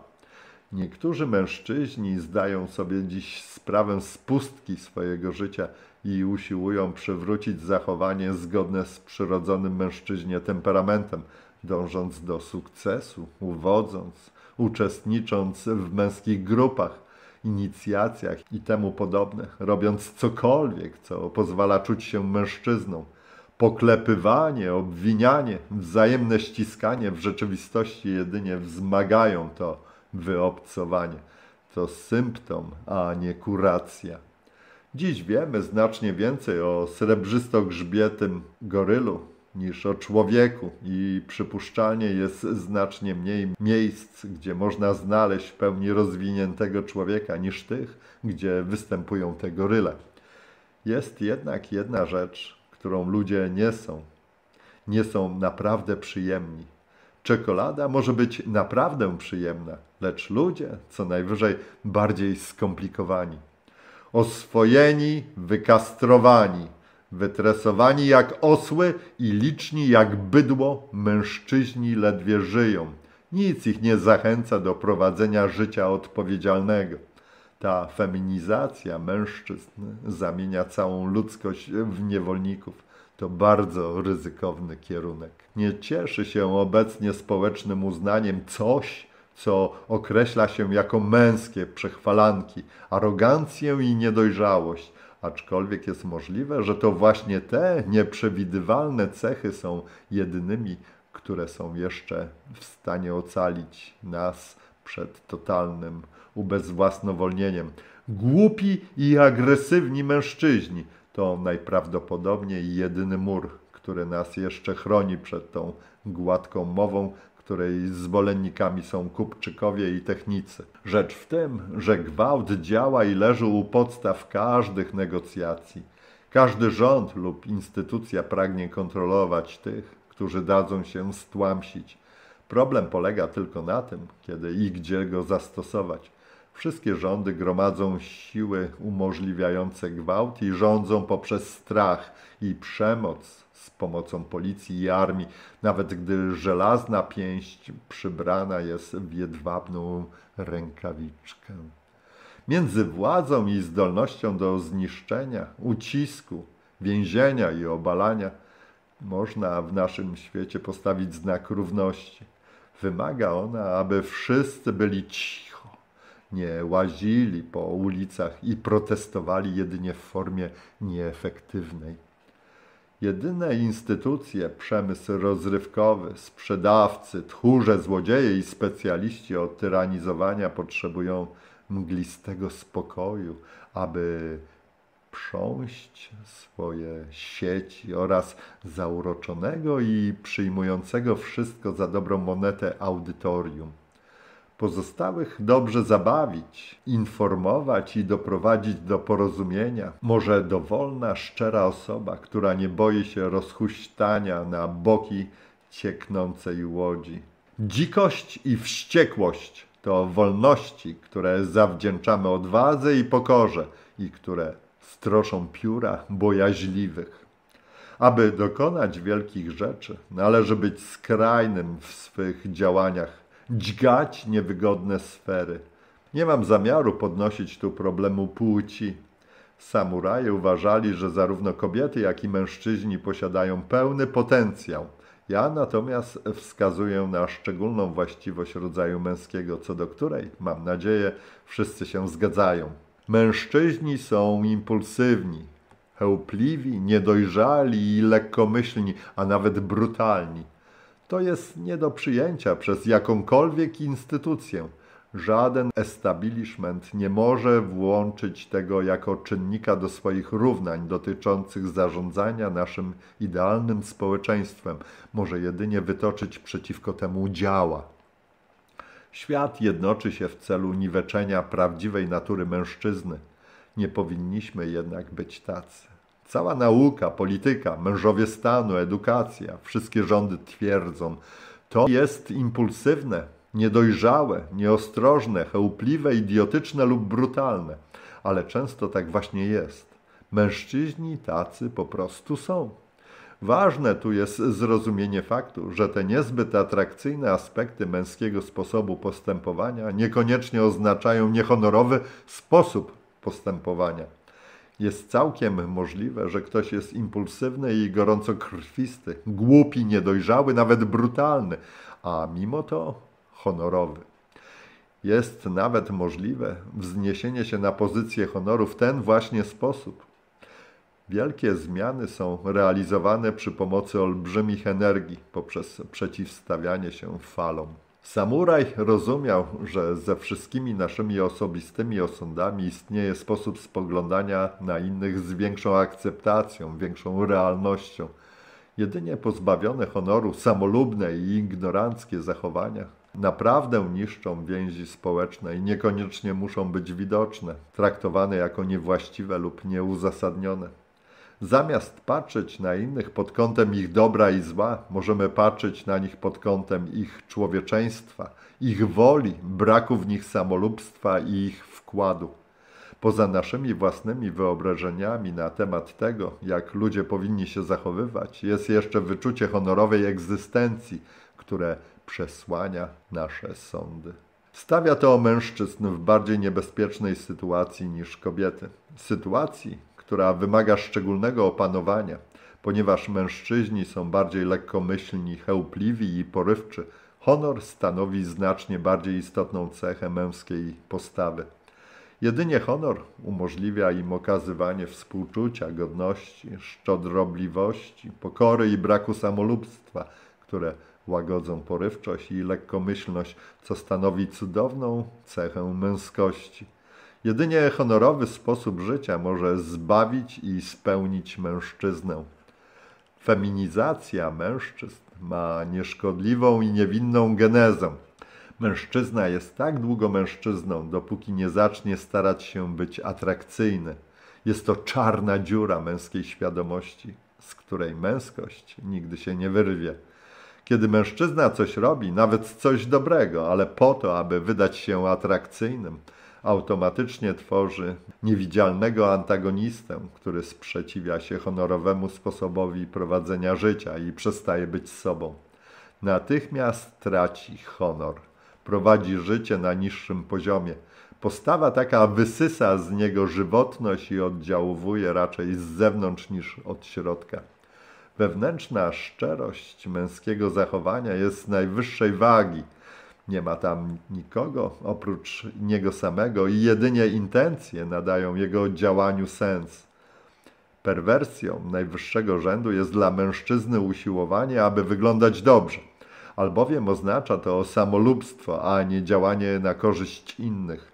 Niektórzy mężczyźni zdają sobie dziś sprawę z pustki swojego życia i usiłują przywrócić zachowanie zgodne z przyrodzonym mężczyźnie temperamentem, dążąc do sukcesu, uwodząc, uczestnicząc w męskich grupach, inicjacjach i temu podobne, robiąc cokolwiek, co pozwala czuć się mężczyzną. Poklepywanie, obwinianie, wzajemne ściskanie w rzeczywistości jedynie wzmagają to wyobcowanie. To symptom, a nie kuracja. Dziś wiemy znacznie więcej o srebrzystogrzbietym gorylu niż o człowieku i przypuszczalnie jest znacznie mniej miejsc, gdzie można znaleźć w pełni rozwiniętego człowieka niż tych, gdzie występują te goryle. Jest jednak jedna rzecz, którą ludzie nie są. Nie są naprawdę przyjemni. Czekolada może być naprawdę przyjemna, lecz ludzie co najwyżej bardziej skomplikowani. Oswojeni, wykastrowani, wytresowani jak osły i liczni jak bydło, mężczyźni ledwie żyją. Nic ich nie zachęca do prowadzenia życia odpowiedzialnego. Ta feminizacja mężczyzn zamienia całą ludzkość w niewolników. To bardzo ryzykowny kierunek. Nie cieszy się obecnie społecznym uznaniem coś, co określa się jako męskie przechwalanki, arogancję i niedojrzałość. Aczkolwiek jest możliwe, że to właśnie te nieprzewidywalne cechy są jedynymi, które są jeszcze w stanie ocalić nas przed totalnym ubezwłasnowolnieniem. Głupi i agresywni mężczyźni to najprawdopodobniej jedyny mur, który nas jeszcze chroni przed tą gładką mową, której zwolennikami są kupczykowie i technicy. Rzecz w tym, że gwałt działa i leży u podstaw każdych negocjacji. Każdy rząd lub instytucja pragnie kontrolować tych, którzy dadzą się stłamsić. Problem polega tylko na tym, kiedy i gdzie go zastosować. Wszystkie rządy gromadzą siły umożliwiające gwałt i rządzą poprzez strach i przemoc z pomocą policji i armii, nawet gdy żelazna pięść przybrana jest w jedwabną rękawiczkę. Między władzą i zdolnością do zniszczenia, ucisku, więzienia i obalania można w naszym świecie postawić znak równości. Wymaga ona, aby wszyscy byli cicho nie łazili po ulicach i protestowali jedynie w formie nieefektywnej. Jedyne instytucje, przemysł rozrywkowy, sprzedawcy, tchórze, złodzieje i specjaliści od tyranizowania potrzebują mglistego spokoju, aby prząść swoje sieci oraz zauroczonego i przyjmującego wszystko za dobrą monetę audytorium. Pozostałych dobrze zabawić, informować i doprowadzić do porozumienia może dowolna, szczera osoba, która nie boi się rozhuśtania na boki cieknącej łodzi. Dzikość i wściekłość to wolności, które zawdzięczamy odwadze i pokorze i które stroszą pióra bojaźliwych. Aby dokonać wielkich rzeczy, należy być skrajnym w swych działaniach, dźgać niewygodne sfery. Nie mam zamiaru podnosić tu problemu płci. Samuraje uważali, że zarówno kobiety, jak i mężczyźni posiadają pełny potencjał. Ja natomiast wskazuję na szczególną właściwość rodzaju męskiego, co do której, mam nadzieję, wszyscy się zgadzają. Mężczyźni są impulsywni, chełpliwi, niedojrzali i lekkomyślni, a nawet brutalni. To jest nie do przyjęcia przez jakąkolwiek instytucję. Żaden establishment nie może włączyć tego jako czynnika do swoich równań dotyczących zarządzania naszym idealnym społeczeństwem. Może jedynie wytoczyć przeciwko temu działa. Świat jednoczy się w celu niweczenia prawdziwej natury mężczyzny. Nie powinniśmy jednak być tacy. Cała nauka, polityka, mężowie stanu, edukacja, wszystkie rządy twierdzą, to jest impulsywne, niedojrzałe, nieostrożne, chełpliwe, idiotyczne lub brutalne. Ale często tak właśnie jest. Mężczyźni tacy po prostu są. Ważne tu jest zrozumienie faktu, że te niezbyt atrakcyjne aspekty męskiego sposobu postępowania niekoniecznie oznaczają niehonorowy sposób postępowania. Jest całkiem możliwe, że ktoś jest impulsywny i gorącokrwisty, głupi, niedojrzały, nawet brutalny, a mimo to honorowy. Jest nawet możliwe wzniesienie się na pozycję honoru w ten właśnie sposób. Wielkie zmiany są realizowane przy pomocy olbrzymich energii poprzez przeciwstawianie się falom. Samuraj rozumiał, że ze wszystkimi naszymi osobistymi osądami istnieje sposób spoglądania na innych z większą akceptacją, większą realnością. Jedynie pozbawione honoru, samolubne i ignoranckie zachowania naprawdę niszczą więzi społeczne i niekoniecznie muszą być widoczne, traktowane jako niewłaściwe lub nieuzasadnione. Zamiast patrzeć na innych pod kątem ich dobra i zła, możemy patrzeć na nich pod kątem ich człowieczeństwa, ich woli, braku w nich samolubstwa i ich wkładu. Poza naszymi własnymi wyobrażeniami na temat tego, jak ludzie powinni się zachowywać, jest jeszcze wyczucie honorowej egzystencji, które przesłania nasze sądy. Stawia to mężczyzn w bardziej niebezpiecznej sytuacji niż kobiety. Sytuacji, która wymaga szczególnego opanowania, ponieważ mężczyźni są bardziej lekkomyślni, chełpliwi i porywczy, honor stanowi znacznie bardziej istotną cechę męskiej postawy. Jedynie honor umożliwia im okazywanie współczucia, godności, szczodrobliwości, pokory i braku samolubstwa, które łagodzą porywczość i lekkomyślność, co stanowi cudowną cechę męskości. Jedynie honorowy sposób życia może zbawić i spełnić mężczyznę. Feminizacja mężczyzn ma nieszkodliwą i niewinną genezę. Mężczyzna jest tak długo mężczyzną, dopóki nie zacznie starać się być atrakcyjny. Jest to czarna dziura męskiej świadomości, z której męskość nigdy się nie wyrwie. Kiedy mężczyzna coś robi, nawet coś dobrego, ale po to, aby wydać się atrakcyjnym, automatycznie tworzy niewidzialnego antagonistę, który sprzeciwia się honorowemu sposobowi prowadzenia życia i przestaje być sobą. Natychmiast traci honor, prowadzi życie na niższym poziomie. Postawa taka wysysa z niego żywotność i oddziałuje raczej z zewnątrz niż od środka. Wewnętrzna szczerość męskiego zachowania jest najwyższej wagi. Nie ma tam nikogo oprócz niego samego i jedynie intencje nadają jego działaniu sens. Perwersją najwyższego rzędu jest dla mężczyzny usiłowanie, aby wyglądać dobrze, albowiem oznacza to samolubstwo, a nie działanie na korzyść innych.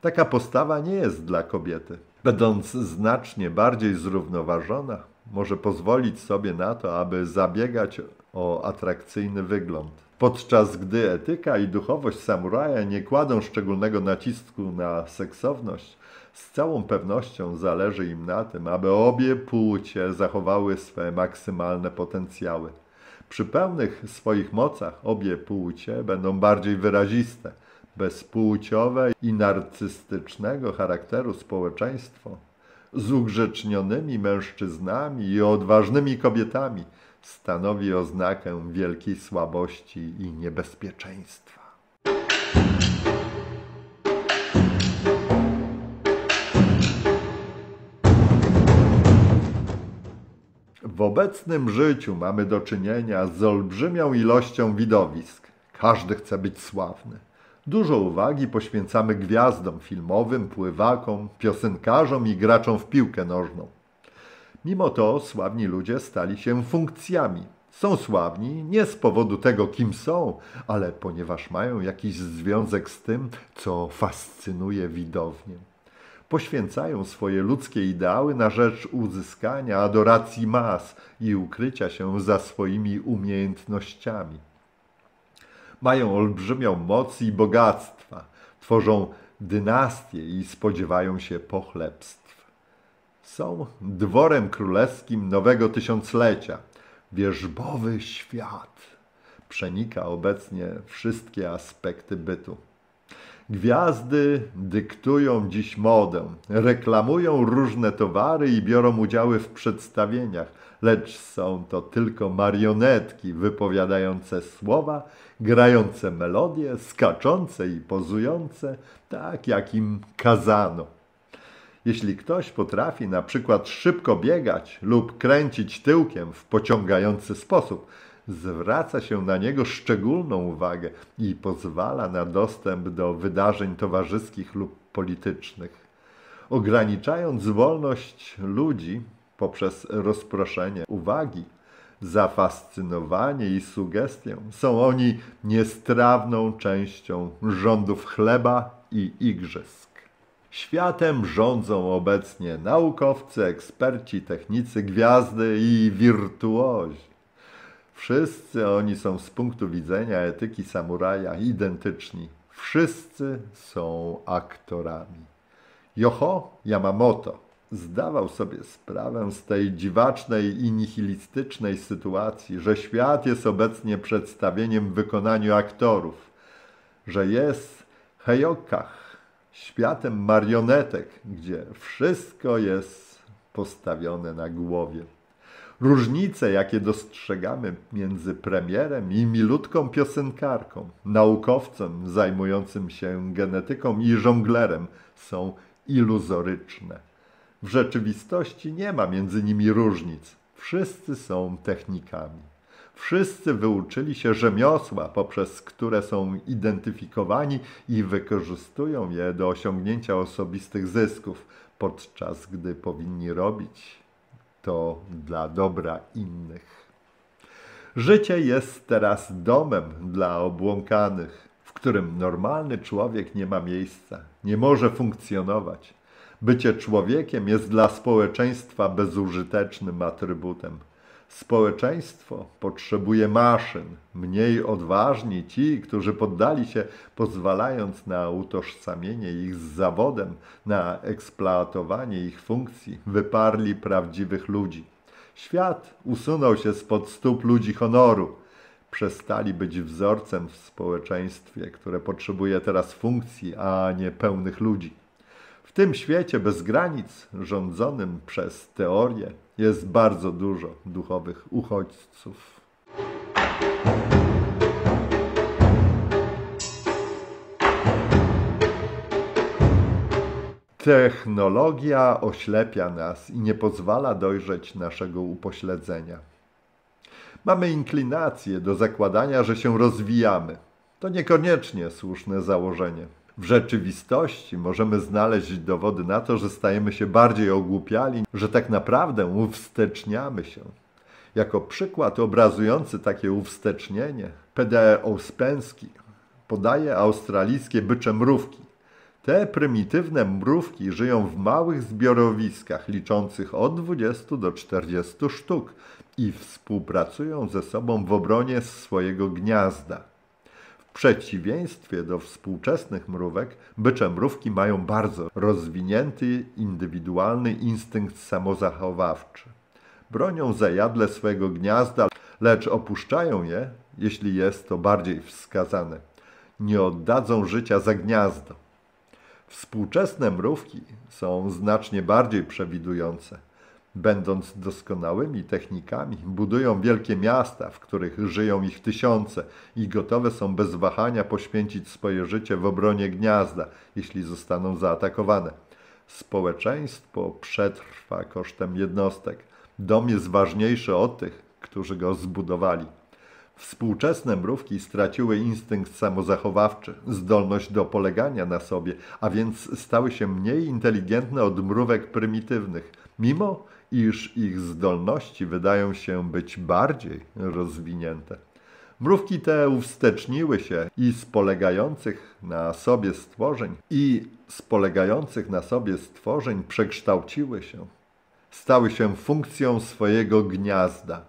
Taka postawa nie jest dla kobiety. Będąc znacznie bardziej zrównoważona, może pozwolić sobie na to, aby zabiegać o atrakcyjny wygląd. Podczas gdy etyka i duchowość samuraja nie kładą szczególnego nacisku na seksowność, z całą pewnością zależy im na tym, aby obie płcie zachowały swe maksymalne potencjały. Przy pełnych swoich mocach obie płcie będą bardziej wyraziste. Bezpłciowe i narcystycznego charakteru społeczeństwo z ugrzecznionymi mężczyznami i odważnymi kobietami stanowi oznakę wielkiej słabości i niebezpieczeństwa. W obecnym życiu mamy do czynienia z olbrzymią ilością widowisk. Każdy chce być sławny. Dużo uwagi poświęcamy gwiazdom filmowym, pływakom, piosenkarzom i graczom w piłkę nożną. Mimo to sławni ludzie stali się funkcjami. Są sławni nie z powodu tego, kim są, ale ponieważ mają jakiś związek z tym, co fascynuje widownię. Poświęcają swoje ludzkie ideały na rzecz uzyskania adoracji mas i ukrycia się za swoimi umiejętnościami. Mają olbrzymią moc i bogactwa, tworzą dynastie i spodziewają się pochlebstw. Są dworem królewskim nowego tysiąclecia. Wierzbowy świat przenika obecnie wszystkie aspekty bytu. Gwiazdy dyktują dziś modę, reklamują różne towary i biorą udziały w przedstawieniach, lecz są to tylko marionetki wypowiadające słowa, grające melodie, skaczące i pozujące, tak jak im kazano. Jeśli ktoś potrafi na przykład szybko biegać lub kręcić tyłkiem w pociągający sposób, zwraca się na niego szczególną uwagę i pozwala na dostęp do wydarzeń towarzyskich lub politycznych. Ograniczając wolność ludzi poprzez rozproszenie uwagi, zafascynowanie i sugestię, są oni niestrawną częścią rządów chleba i igrzysk. Światem rządzą obecnie naukowcy, eksperci, technicy, gwiazdy i wirtuozi. Wszyscy oni są z punktu widzenia etyki samuraja identyczni. Wszyscy są aktorami. Jōchō Yamamoto zdawał sobie sprawę z tej dziwacznej i nihilistycznej sytuacji, że świat jest obecnie przedstawieniem w wykonaniu aktorów, że jest heiokach, światem marionetek, gdzie wszystko jest postawione na głowie. Różnice, jakie dostrzegamy między premierem i milutką piosenkarką, naukowcem zajmującym się genetyką i żonglerem, są iluzoryczne. W rzeczywistości nie ma między nimi różnic. Wszyscy są technikami. Wszyscy wyuczyli się rzemiosła, poprzez które są identyfikowani i wykorzystują je do osiągnięcia osobistych zysków, podczas gdy powinni robić to dla dobra innych. Życie jest teraz domem dla obłąkanych, w którym normalny człowiek nie ma miejsca, nie może funkcjonować. Bycie człowiekiem jest dla społeczeństwa bezużytecznym atrybutem. Społeczeństwo potrzebuje maszyn, mniej odważni ci, którzy poddali się, pozwalając na utożsamienie ich z zawodem, na eksploatowanie ich funkcji, wyparli prawdziwych ludzi. Świat usunął się spod stóp ludzi honoru. Przestali być wzorcem w społeczeństwie, które potrzebuje teraz funkcji, a nie pełnych ludzi. W tym świecie bez granic, rządzonym przez teorię, jest bardzo dużo duchowych uchodźców. Technologia oślepia nas i nie pozwala dojrzeć naszego upośledzenia. Mamy inklinację do zakładania, że się rozwijamy. To niekoniecznie słuszne założenie. W rzeczywistości możemy znaleźć dowody na to, że stajemy się bardziej ogłupiali, że tak naprawdę uwsteczniamy się. Jako przykład obrazujący takie uwstecznienie P.D. Ouspensky podaje australijskie bycze mrówki. Te prymitywne mrówki żyją w małych zbiorowiskach liczących od 20 do 40 sztuk i współpracują ze sobą w obronie swojego gniazda. W przeciwieństwie do współczesnych mrówek, bycze mrówki mają bardzo rozwinięty, indywidualny instynkt samozachowawczy. Bronią zajadle swojego gniazda, lecz opuszczają je, jeśli jest to bardziej wskazane. Nie oddadzą życia za gniazdo. Współczesne mrówki są znacznie bardziej przewidujące. Będąc doskonałymi technikami, budują wielkie miasta, w których żyją ich tysiące i gotowe są bez wahania poświęcić swoje życie w obronie gniazda, jeśli zostaną zaatakowane. Społeczeństwo przetrwa kosztem jednostek. Dom jest ważniejszy od tych, którzy go zbudowali. Współczesne mrówki straciły instynkt samozachowawczy, zdolność do polegania na sobie, a więc stały się mniej inteligentne od mrówek prymitywnych, mimo iż ich zdolności wydają się być bardziej rozwinięte. Mrówki te uwsteczniły się i z polegających na sobie stworzeń przekształciły się. Stały się funkcją swojego gniazda.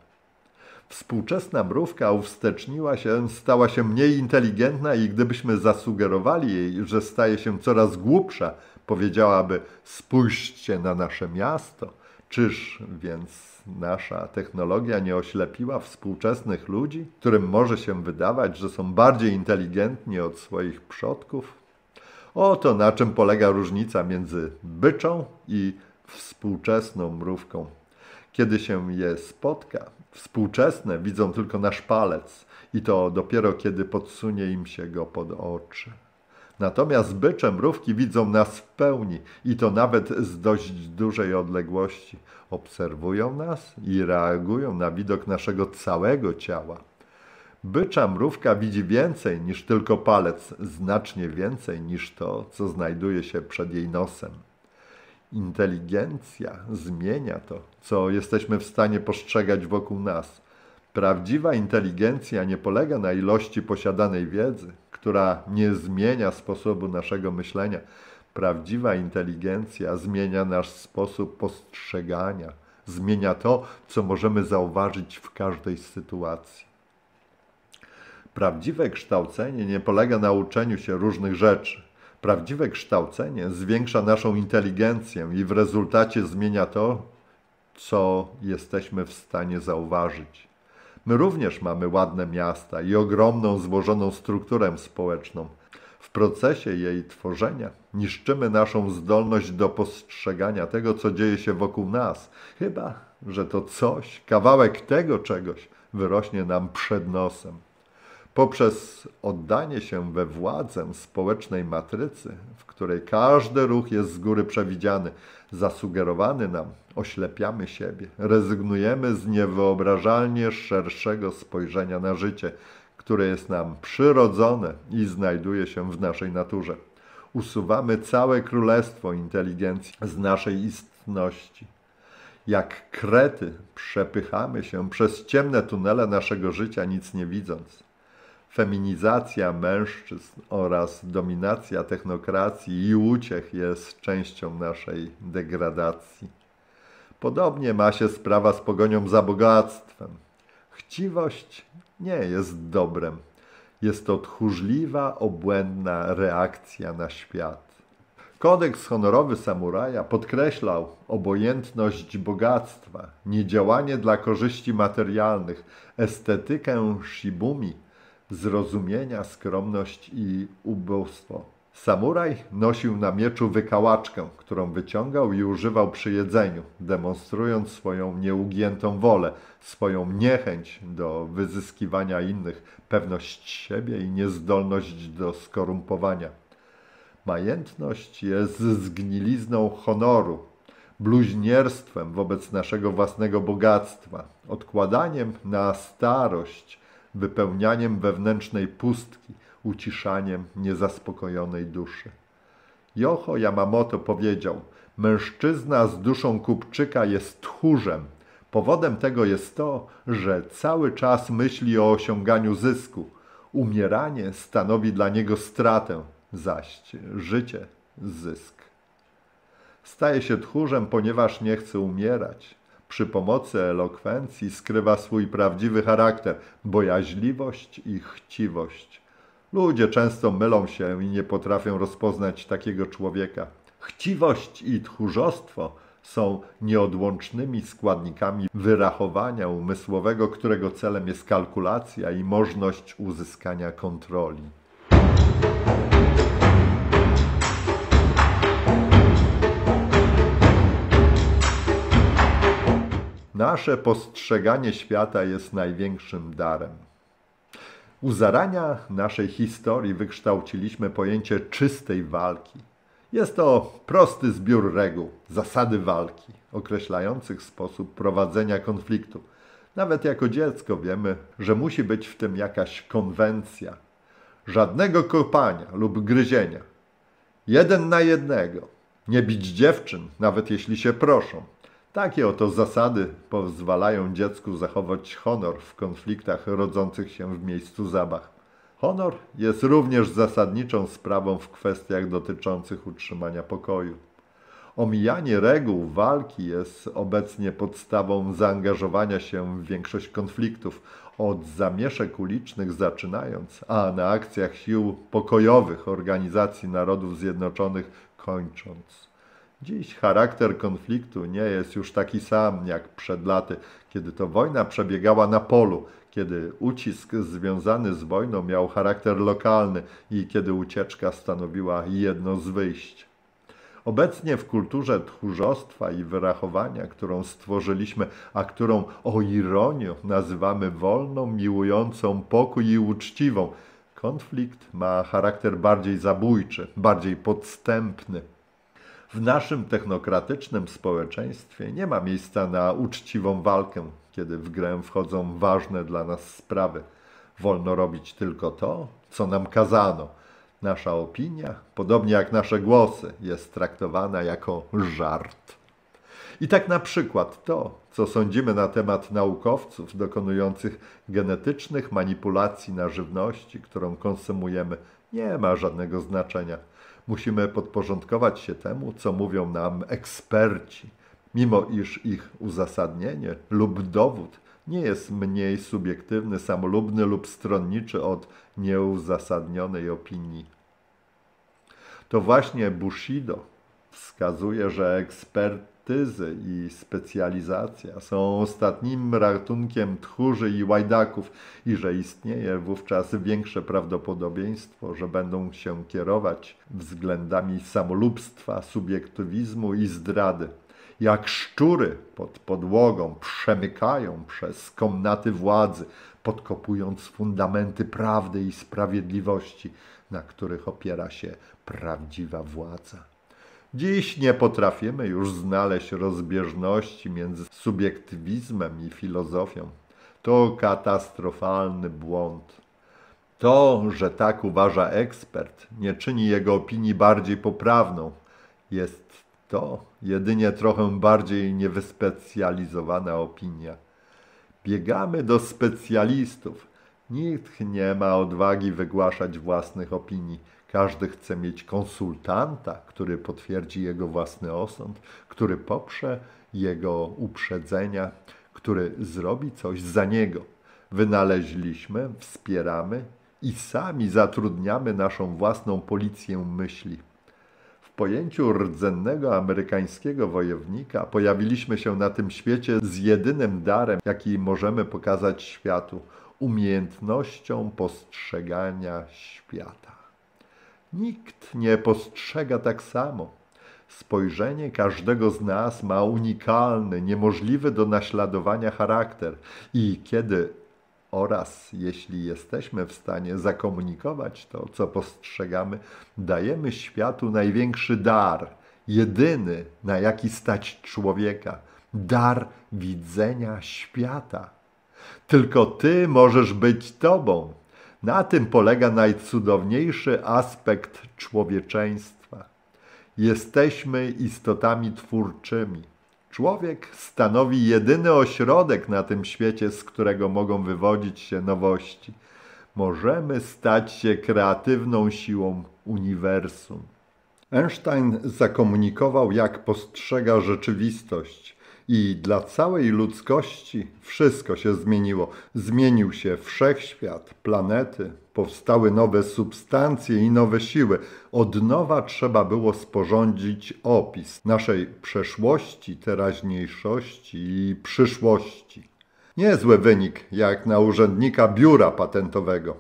Współczesna mrówka uwsteczniła się, stała się mniej inteligentna i gdybyśmy zasugerowali jej, że staje się coraz głupsza, powiedziałaby: spójrzcie na nasze miasto. Czyż więc nasza technologia nie oślepiła współczesnych ludzi, którym może się wydawać, że są bardziej inteligentni od swoich przodków? Oto na czym polega różnica między byczą i współczesną mrówką. Kiedy się je spotka, współczesne widzą tylko nasz palec i to dopiero kiedy podsunie im się go pod oczy. Natomiast bycze mrówki widzą nas w pełni i to nawet z dość dużej odległości. Obserwują nas i reagują na widok naszego całego ciała. Bycza mrówka widzi więcej niż tylko palec, znacznie więcej niż to, co znajduje się przed jej nosem. Inteligencja zmienia to, co jesteśmy w stanie postrzegać wokół nas. Prawdziwa inteligencja nie polega na ilości posiadanej wiedzy, która nie zmienia sposobu naszego myślenia. Prawdziwa inteligencja zmienia nasz sposób postrzegania, zmienia to, co możemy zauważyć w każdej sytuacji. Prawdziwe kształcenie nie polega na uczeniu się różnych rzeczy. Prawdziwe kształcenie zwiększa naszą inteligencję i w rezultacie zmienia to, co jesteśmy w stanie zauważyć. My również mamy ładne miasta i ogromną, złożoną strukturę społeczną. W procesie jej tworzenia niszczymy naszą zdolność do postrzegania tego, co dzieje się wokół nas. Chyba że to coś, kawałek tego czegoś, wyrośnie nam przed nosem. Poprzez oddanie się we władzę społecznej matrycy, w której każdy ruch jest z góry przewidziany, zasugerowany nam, oślepiamy siebie, rezygnujemy z niewyobrażalnie szerszego spojrzenia na życie, które jest nam przyrodzone i znajduje się w naszej naturze. Usuwamy całe królestwo inteligencji z naszej istności. Jak krety przepychamy się przez ciemne tunele naszego życia, nic nie widząc. Feminizacja mężczyzn oraz dominacja technokracji i uciech jest częścią naszej degradacji. Podobnie ma się sprawa z pogonią za bogactwem. Chciwość nie jest dobrem. Jest to tchórzliwa, obłędna reakcja na świat. Kodeks honorowy samuraja podkreślał obojętność bogactwa, niedziałanie dla korzyści materialnych, estetykę shibumi, zrozumienia, skromność i ubóstwo. Samuraj nosił na mieczu wykałaczkę, którą wyciągał i używał przy jedzeniu, demonstrując swoją nieugiętą wolę, swoją niechęć do wyzyskiwania innych, pewność siebie i niezdolność do skorumpowania. Majętność jest zgnilizną honoru, bluźnierstwem wobec naszego własnego bogactwa, odkładaniem na starość, wypełnianiem wewnętrznej pustki, uciszaniem niezaspokojonej duszy. Jōchō Yamamoto powiedział: mężczyzna z duszą kupczyka jest tchórzem. Powodem tego jest to, że cały czas myśli o osiąganiu zysku. Umieranie stanowi dla niego stratę, zaś życie zysk. Staje się tchórzem, ponieważ nie chce umierać. Przy pomocy elokwencji skrywa swój prawdziwy charakter, bojaźliwość i chciwość. Ludzie często mylą się i nie potrafią rozpoznać takiego człowieka. Chciwość i tchórzostwo są nieodłącznymi składnikami wyrachowania umysłowego, którego celem jest kalkulacja i możność uzyskania kontroli. Nasze postrzeganie świata jest największym darem. U zarania naszej historii wykształciliśmy pojęcie czystej walki. Jest to prosty zbiór reguł, zasady walki, określających sposób prowadzenia konfliktu. Nawet jako dziecko wiemy, że musi być w tym jakaś konwencja. Żadnego kopania lub gryzienia. 1 na 1. Nie bić dziewczyn, nawet jeśli się proszą. Takie oto zasady pozwalają dziecku zachować honor w konfliktach rodzących się w miejscu zabaw. Honor jest również zasadniczą sprawą w kwestiach dotyczących utrzymania pokoju. Omijanie reguł walki jest obecnie podstawą zaangażowania się w większość konfliktów, od zamieszek ulicznych zaczynając, a na akcjach sił pokojowych Organizacji Narodów Zjednoczonych kończąc. Dziś charakter konfliktu nie jest już taki sam jak przed laty, kiedy to wojna przebiegała na polu, kiedy ucisk związany z wojną miał charakter lokalny i kiedy ucieczka stanowiła jedno z wyjść. Obecnie w kulturze tchórzostwa i wyrachowania, którą stworzyliśmy, a którą o ironię nazywamy wolną, miłującą pokój i uczciwą, konflikt ma charakter bardziej zabójczy, bardziej podstępny. W naszym technokratycznym społeczeństwie nie ma miejsca na uczciwą walkę, kiedy w grę wchodzą ważne dla nas sprawy. Wolno robić tylko to, co nam kazano. Nasza opinia, podobnie jak nasze głosy, jest traktowana jako żart. I tak na przykład to, co sądzimy na temat naukowców dokonujących genetycznych manipulacji na żywności, którą konsumujemy, nie ma żadnego znaczenia. Musimy podporządkować się temu, co mówią nam eksperci, mimo iż ich uzasadnienie lub dowód nie jest mniej subiektywny, samolubny lub stronniczy od nieuzasadnionej opinii. To właśnie Bushido wskazuje, że ekspertyzy i specjalizacja są ostatnim ratunkiem tchórzy i łajdaków i że istnieje wówczas większe prawdopodobieństwo, że będą się kierować względami samolubstwa, subiektywizmu i zdrady. Jak szczury pod podłogą przemykają przez komnaty władzy, podkopując fundamenty prawdy i sprawiedliwości, na których opiera się prawdziwa władza. Dziś nie potrafimy już znaleźć rozbieżności między subiektywizmem i filozofią. To katastrofalny błąd. To, że tak uważa ekspert, nie czyni jego opinii bardziej poprawną. Jest to jedynie trochę bardziej niewyspecjalizowana opinia. Biegamy do specjalistów. Nikt nie ma odwagi wygłaszać własnych opinii. Każdy chce mieć konsultanta, który potwierdzi jego własny osąd, który poprze jego uprzedzenia, który zrobi coś za niego. Wynaleźliśmy, wspieramy i sami zatrudniamy naszą własną policję myśli. W pojęciu rdzennego amerykańskiego wojownika pojawiliśmy się na tym świecie z jedynym darem, jaki możemy pokazać światu – umiejętnością postrzegania świata. Nikt nie postrzega tak samo. Spojrzenie każdego z nas ma unikalny, niemożliwy do naśladowania charakter i kiedy oraz jeśli jesteśmy w stanie zakomunikować to, co postrzegamy, dajemy światu największy dar, jedyny, na jaki stać człowieka, dar widzenia świata. Tylko ty możesz być tobą. Na tym polega najcudowniejszy aspekt człowieczeństwa. Jesteśmy istotami twórczymi. Człowiek stanowi jedyny ośrodek na tym świecie, z którego mogą wywodzić się nowości. Możemy stać się kreatywną siłą uniwersum. Einstein zakomunikował, jak postrzega rzeczywistość. I dla całej ludzkości wszystko się zmieniło. Zmienił się wszechświat, planety, powstały nowe substancje i nowe siły. Od nowa trzeba było sporządzić opis naszej przeszłości, teraźniejszości i przyszłości. Niezły wynik, jak na urzędnika biura patentowego.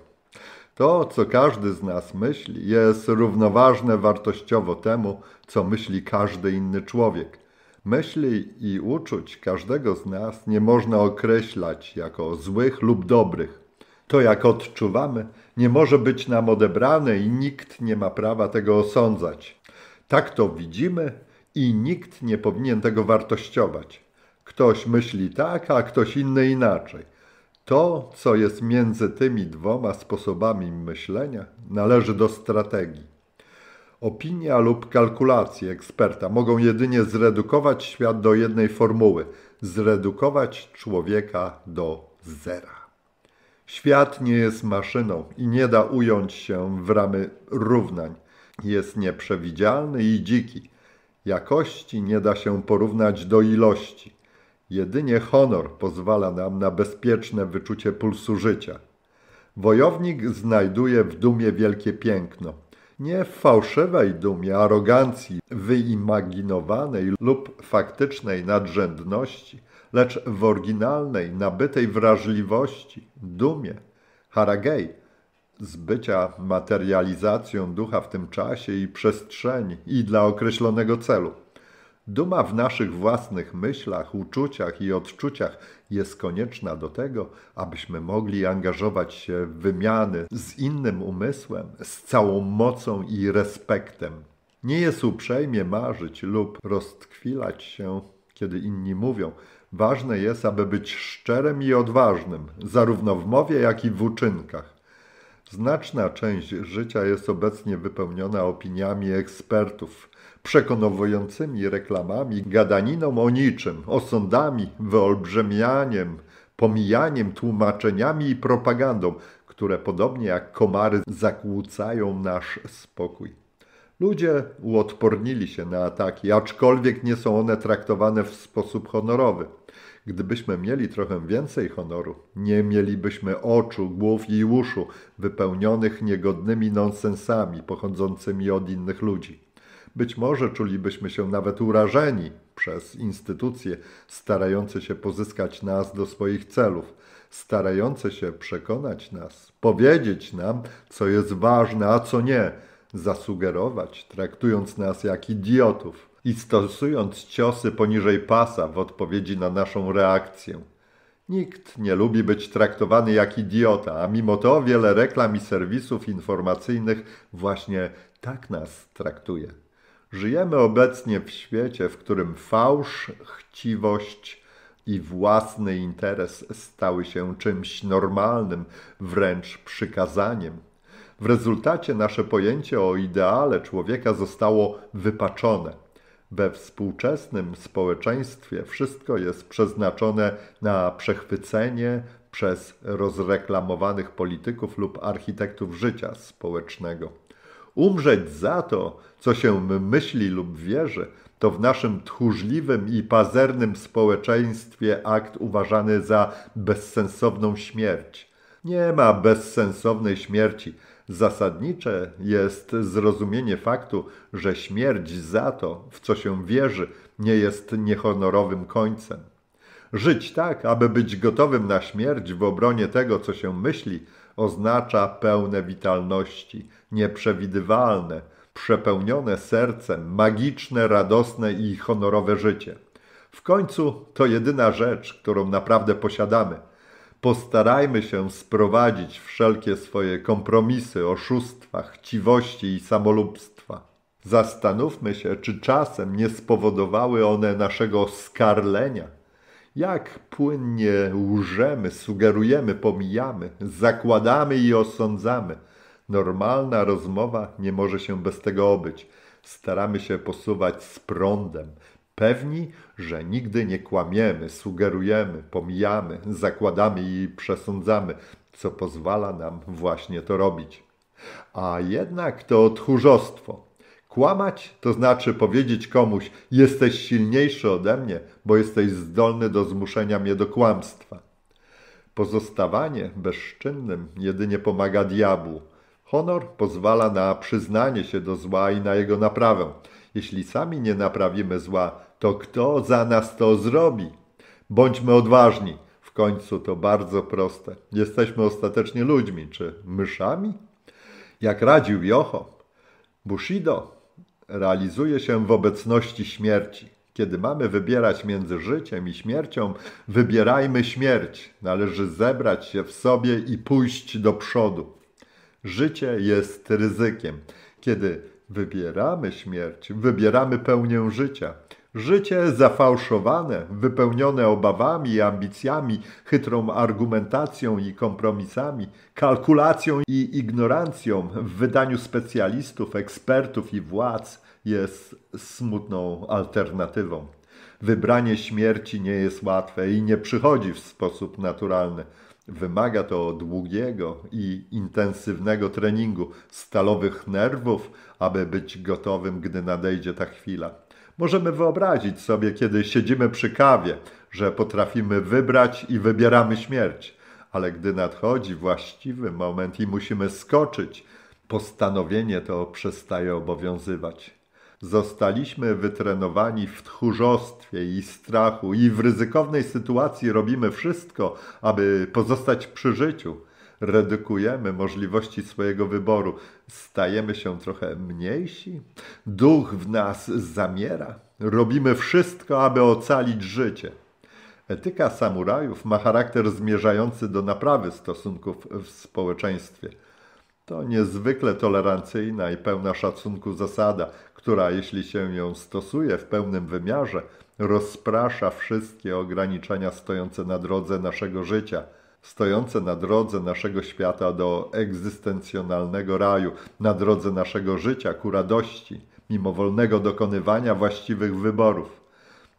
To, co każdy z nas myśli, jest równoważne wartościowo temu, co myśli każdy inny człowiek. Myśli i uczuć każdego z nas nie można określać jako złych lub dobrych. To, jak odczuwamy, nie może być nam odebrane i nikt nie ma prawa tego osądzać. Tak to widzimy i nikt nie powinien tego wartościować. Ktoś myśli tak, a ktoś inny inaczej. To, co jest między tymi dwoma sposobami myślenia, należy do strategii. Opinia lub kalkulacje eksperta mogą jedynie zredukować świat do jednej formuły – zredukować człowieka do zera. Świat nie jest maszyną i nie da ująć się w ramy równań. Jest nieprzewidzialny i dziki. Jakości nie da się porównać do ilości. Jedynie honor pozwala nam na bezpieczne wyczucie pulsu życia. Wojownik znajduje w dumie wielkie piękno. Nie w fałszywej dumie, arogancji, wyimaginowanej lub faktycznej nadrzędności, lecz w oryginalnej, nabytej wrażliwości, dumie, haragei, z bycia materializacją ducha w tym czasie i przestrzeni i dla określonego celu. Duma w naszych własnych myślach, uczuciach i odczuciach jest konieczna do tego, abyśmy mogli angażować się w wymiany z innym umysłem, z całą mocą i respektem. Nie jest uprzejmie marzyć lub roztkwilać się, kiedy inni mówią. Ważne jest, aby być szczerym i odważnym, zarówno w mowie, jak i w uczynkach. Znaczna część życia jest obecnie wypełniona opiniami ekspertów, przekonującymi reklamami, gadaniną o niczym, osądami, wyolbrzymianiem, pomijaniem, tłumaczeniami i propagandą, które podobnie jak komary zakłócają nasz spokój. Ludzie uodpornili się na ataki, aczkolwiek nie są one traktowane w sposób honorowy. Gdybyśmy mieli trochę więcej honoru, nie mielibyśmy oczu, głów i uszu wypełnionych niegodnymi nonsensami pochodzącymi od innych ludzi. Być może czulibyśmy się nawet urażeni przez instytucje starające się pozyskać nas do swoich celów, starające się przekonać nas, powiedzieć nam, co jest ważne, a co nie, zasugerować, traktując nas jak idiotów i stosując ciosy poniżej pasa w odpowiedzi na naszą reakcję. Nikt nie lubi być traktowany jak idiota, a mimo to wiele reklam i serwisów informacyjnych właśnie tak nas traktuje. Żyjemy obecnie w świecie, w którym fałsz, chciwość i własny interes stały się czymś normalnym, wręcz przykazaniem. W rezultacie nasze pojęcie o ideale człowieka zostało wypaczone. We współczesnym społeczeństwie wszystko jest przeznaczone na przechwycenie przez rozreklamowanych polityków lub architektów życia społecznego. Umrzeć za to, co się myśli lub wierzy, to w naszym tchórzliwym i pazernym społeczeństwie akt uważany za bezsensowną śmierć. Nie ma bezsensownej śmierci. Zasadnicze jest zrozumienie faktu, że śmierć za to, w co się wierzy, nie jest niehonorowym końcem. Żyć tak, aby być gotowym na śmierć w obronie tego, co się myśli, oznacza pełne witalności, nieprzewidywalne, przepełnione sercem, magiczne, radosne i honorowe życie. W końcu to jedyna rzecz, którą naprawdę posiadamy. Postarajmy się sprowadzić wszelkie swoje kompromisy, oszustwa, chciwości i samolubstwa. Zastanówmy się, czy czasem nie spowodowały one naszego skarlenia. Jak płynnie łżemy, sugerujemy, pomijamy, zakładamy i osądzamy. Normalna rozmowa nie może się bez tego obyć. Staramy się posuwać z prądem. Pewni, że nigdy nie kłamiemy, sugerujemy, pomijamy, zakładamy i przesądzamy, co pozwala nam właśnie to robić. A jednak to tchórzostwo. Kłamać to znaczy powiedzieć komuś: jesteś silniejszy ode mnie, bo jesteś zdolny do zmuszenia mnie do kłamstwa. Pozostawanie bezczynnym jedynie pomaga diabłu. Honor pozwala na przyznanie się do zła i na jego naprawę. Jeśli sami nie naprawimy zła, to kto za nas to zrobi? Bądźmy odważni. W końcu to bardzo proste. Jesteśmy ostatecznie ludźmi, czy myszami? Jak radził Jōchō, Bushido realizuje się w obecności śmierci. Kiedy mamy wybierać między życiem i śmiercią, wybierajmy śmierć. Należy zebrać się w sobie i pójść do przodu. Życie jest ryzykiem. Kiedy wybieramy śmierć, wybieramy pełnię życia. Życie zafałszowane, wypełnione obawami, ambicjami, chytrą argumentacją i kompromisami, kalkulacją i ignorancją w wydaniu specjalistów, ekspertów i władz jest smutną alternatywą. Wybranie śmierci nie jest łatwe i nie przychodzi w sposób naturalny. Wymaga to długiego i intensywnego treningu, stalowych nerwów, aby być gotowym, gdy nadejdzie ta chwila. Możemy wyobrazić sobie, kiedy siedzimy przy kawie, że potrafimy wybrać i wybieramy śmierć. Ale gdy nadchodzi właściwy moment i musimy skoczyć, postanowienie to przestaje obowiązywać. Zostaliśmy wytrenowani w tchórzostwie i strachu i w ryzykownej sytuacji robimy wszystko, aby pozostać przy życiu. Redukujemy możliwości swojego wyboru. Stajemy się trochę mniejsi. Duch w nas zamiera. Robimy wszystko, aby ocalić życie. Etyka samurajów ma charakter zmierzający do naprawy stosunków w społeczeństwie. To niezwykle tolerancyjna i pełna szacunku zasada, która, jeśli się ją stosuje w pełnym wymiarze, rozprasza wszystkie ograniczenia stojące na drodze naszego życia, stojące na drodze naszego świata do egzystencjonalnego raju, na drodze naszego życia ku radości, mimowolnego dokonywania właściwych wyborów.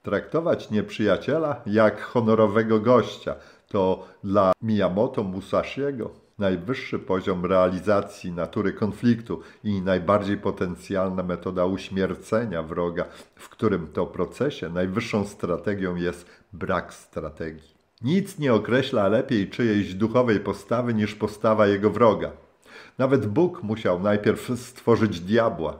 Traktować nieprzyjaciela jak honorowego gościa to dla Miyamoto Musashiego najwyższy poziom realizacji natury konfliktu i najbardziej potencjalna metoda uśmiercenia wroga, w którym to procesie najwyższą strategią jest brak strategii. Nic nie określa lepiej czyjejś duchowej postawy niż postawa jego wroga. Nawet Bóg musiał najpierw stworzyć diabła,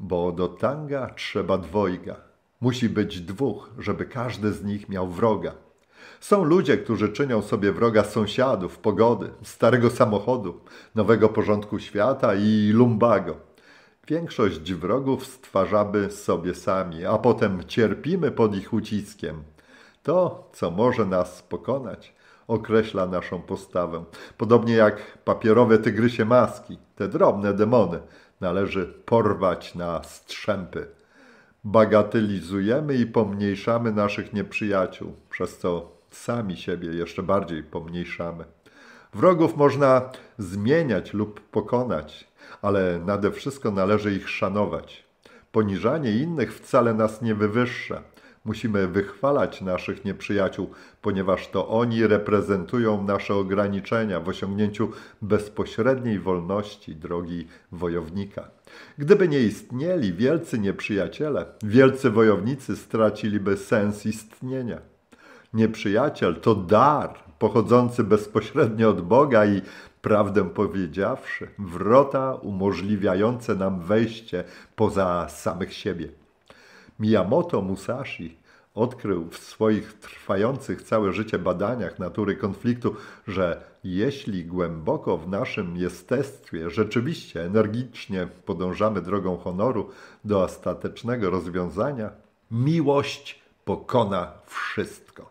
bo do tanga trzeba dwojga. Musi być dwóch, żeby każdy z nich miał wroga. Są ludzie, którzy czynią sobie wroga sąsiadów, pogody, starego samochodu, nowego porządku świata i lumbago. Większość wrogów stwarzamy sobie sami, a potem cierpimy pod ich uciskiem. To, co może nas pokonać, określa naszą postawę. Podobnie jak papierowe tygrysie maski, te drobne demony, należy porwać na strzępy. Bagatelizujemy i pomniejszamy naszych nieprzyjaciół, przez co sami siebie jeszcze bardziej pomniejszamy. Wrogów można zmieniać lub pokonać, ale nade wszystko należy ich szanować. Poniżanie innych wcale nas nie wywyższa. Musimy wychwalać naszych nieprzyjaciół, ponieważ to oni reprezentują nasze ograniczenia w osiągnięciu bezpośredniej wolności drogi wojownika. Gdyby nie istnieli wielcy nieprzyjaciele, wielcy wojownicy straciliby sens istnienia. Nieprzyjaciel to dar pochodzący bezpośrednio od Boga i, prawdę powiedziawszy, wrota umożliwiające nam wejście poza samych siebie. Miyamoto Musashi odkrył w swoich trwających całe życie badaniach natury konfliktu, że jeśli głęboko w naszym jestestwie rzeczywiście energicznie podążamy drogą honoru do ostatecznego rozwiązania, miłość pokona wszystko.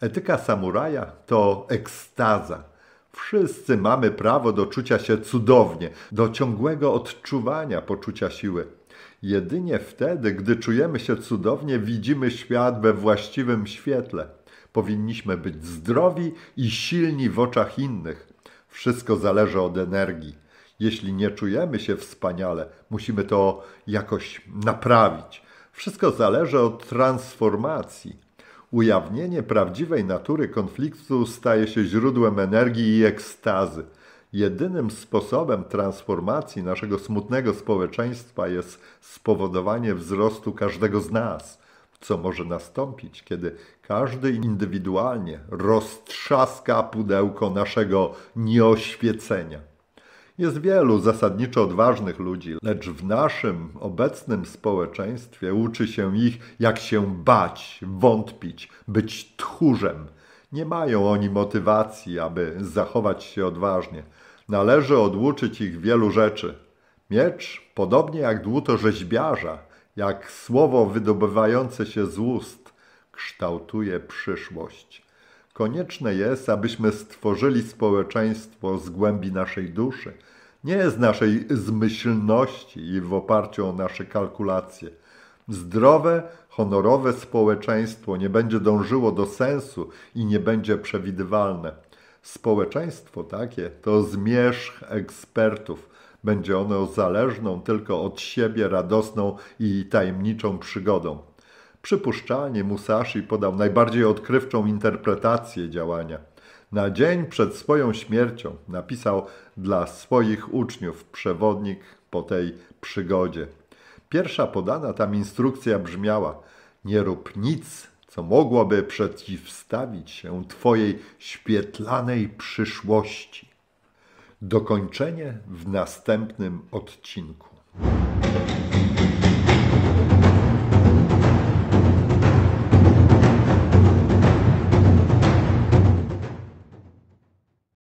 Etyka samuraja to ekstaza. Wszyscy mamy prawo do czucia się cudownie, do ciągłego odczuwania poczucia siły. Jedynie wtedy, gdy czujemy się cudownie, widzimy świat we właściwym świetle. Powinniśmy być zdrowi i silni w oczach innych. Wszystko zależy od energii. Jeśli nie czujemy się wspaniale, musimy to jakoś naprawić. Wszystko zależy od transformacji. Ujawnienie prawdziwej natury konfliktu staje się źródłem energii i ekstazy. Jedynym sposobem transformacji naszego smutnego społeczeństwa jest spowodowanie wzrostu każdego z nas, co może nastąpić, kiedy każdy indywidualnie roztrzaska pudełko naszego nieoświecenia. Jest wielu zasadniczo odważnych ludzi, lecz w naszym obecnym społeczeństwie uczy się ich, jak się bać, wątpić, być tchórzem. Nie mają oni motywacji, aby zachować się odważnie. Należy oduczyć ich wielu rzeczy. Miecz, podobnie jak dłuto rzeźbiarza, jak słowo wydobywające się z ust, kształtuje przyszłość. Konieczne jest, abyśmy stworzyli społeczeństwo z głębi naszej duszy, nie z naszej zmyślności i w oparciu o nasze kalkulacje. Zdrowe, honorowe społeczeństwo nie będzie dążyło do sensu i nie będzie przewidywalne. Społeczeństwo takie to zmierzch ekspertów. Będzie ono zależną tylko od siebie, radosną i tajemniczą przygodą. Przypuszczalnie Musashi podał najbardziej odkrywczą interpretację działania. Na dzień przed swoją śmiercią napisał dla swoich uczniów przewodnik po tej przygodzie. Pierwsza podana tam instrukcja brzmiała: nie rób nic, co mogłoby przeciwstawić się twojej świetlanej przyszłości. Dokończenie w następnym odcinku.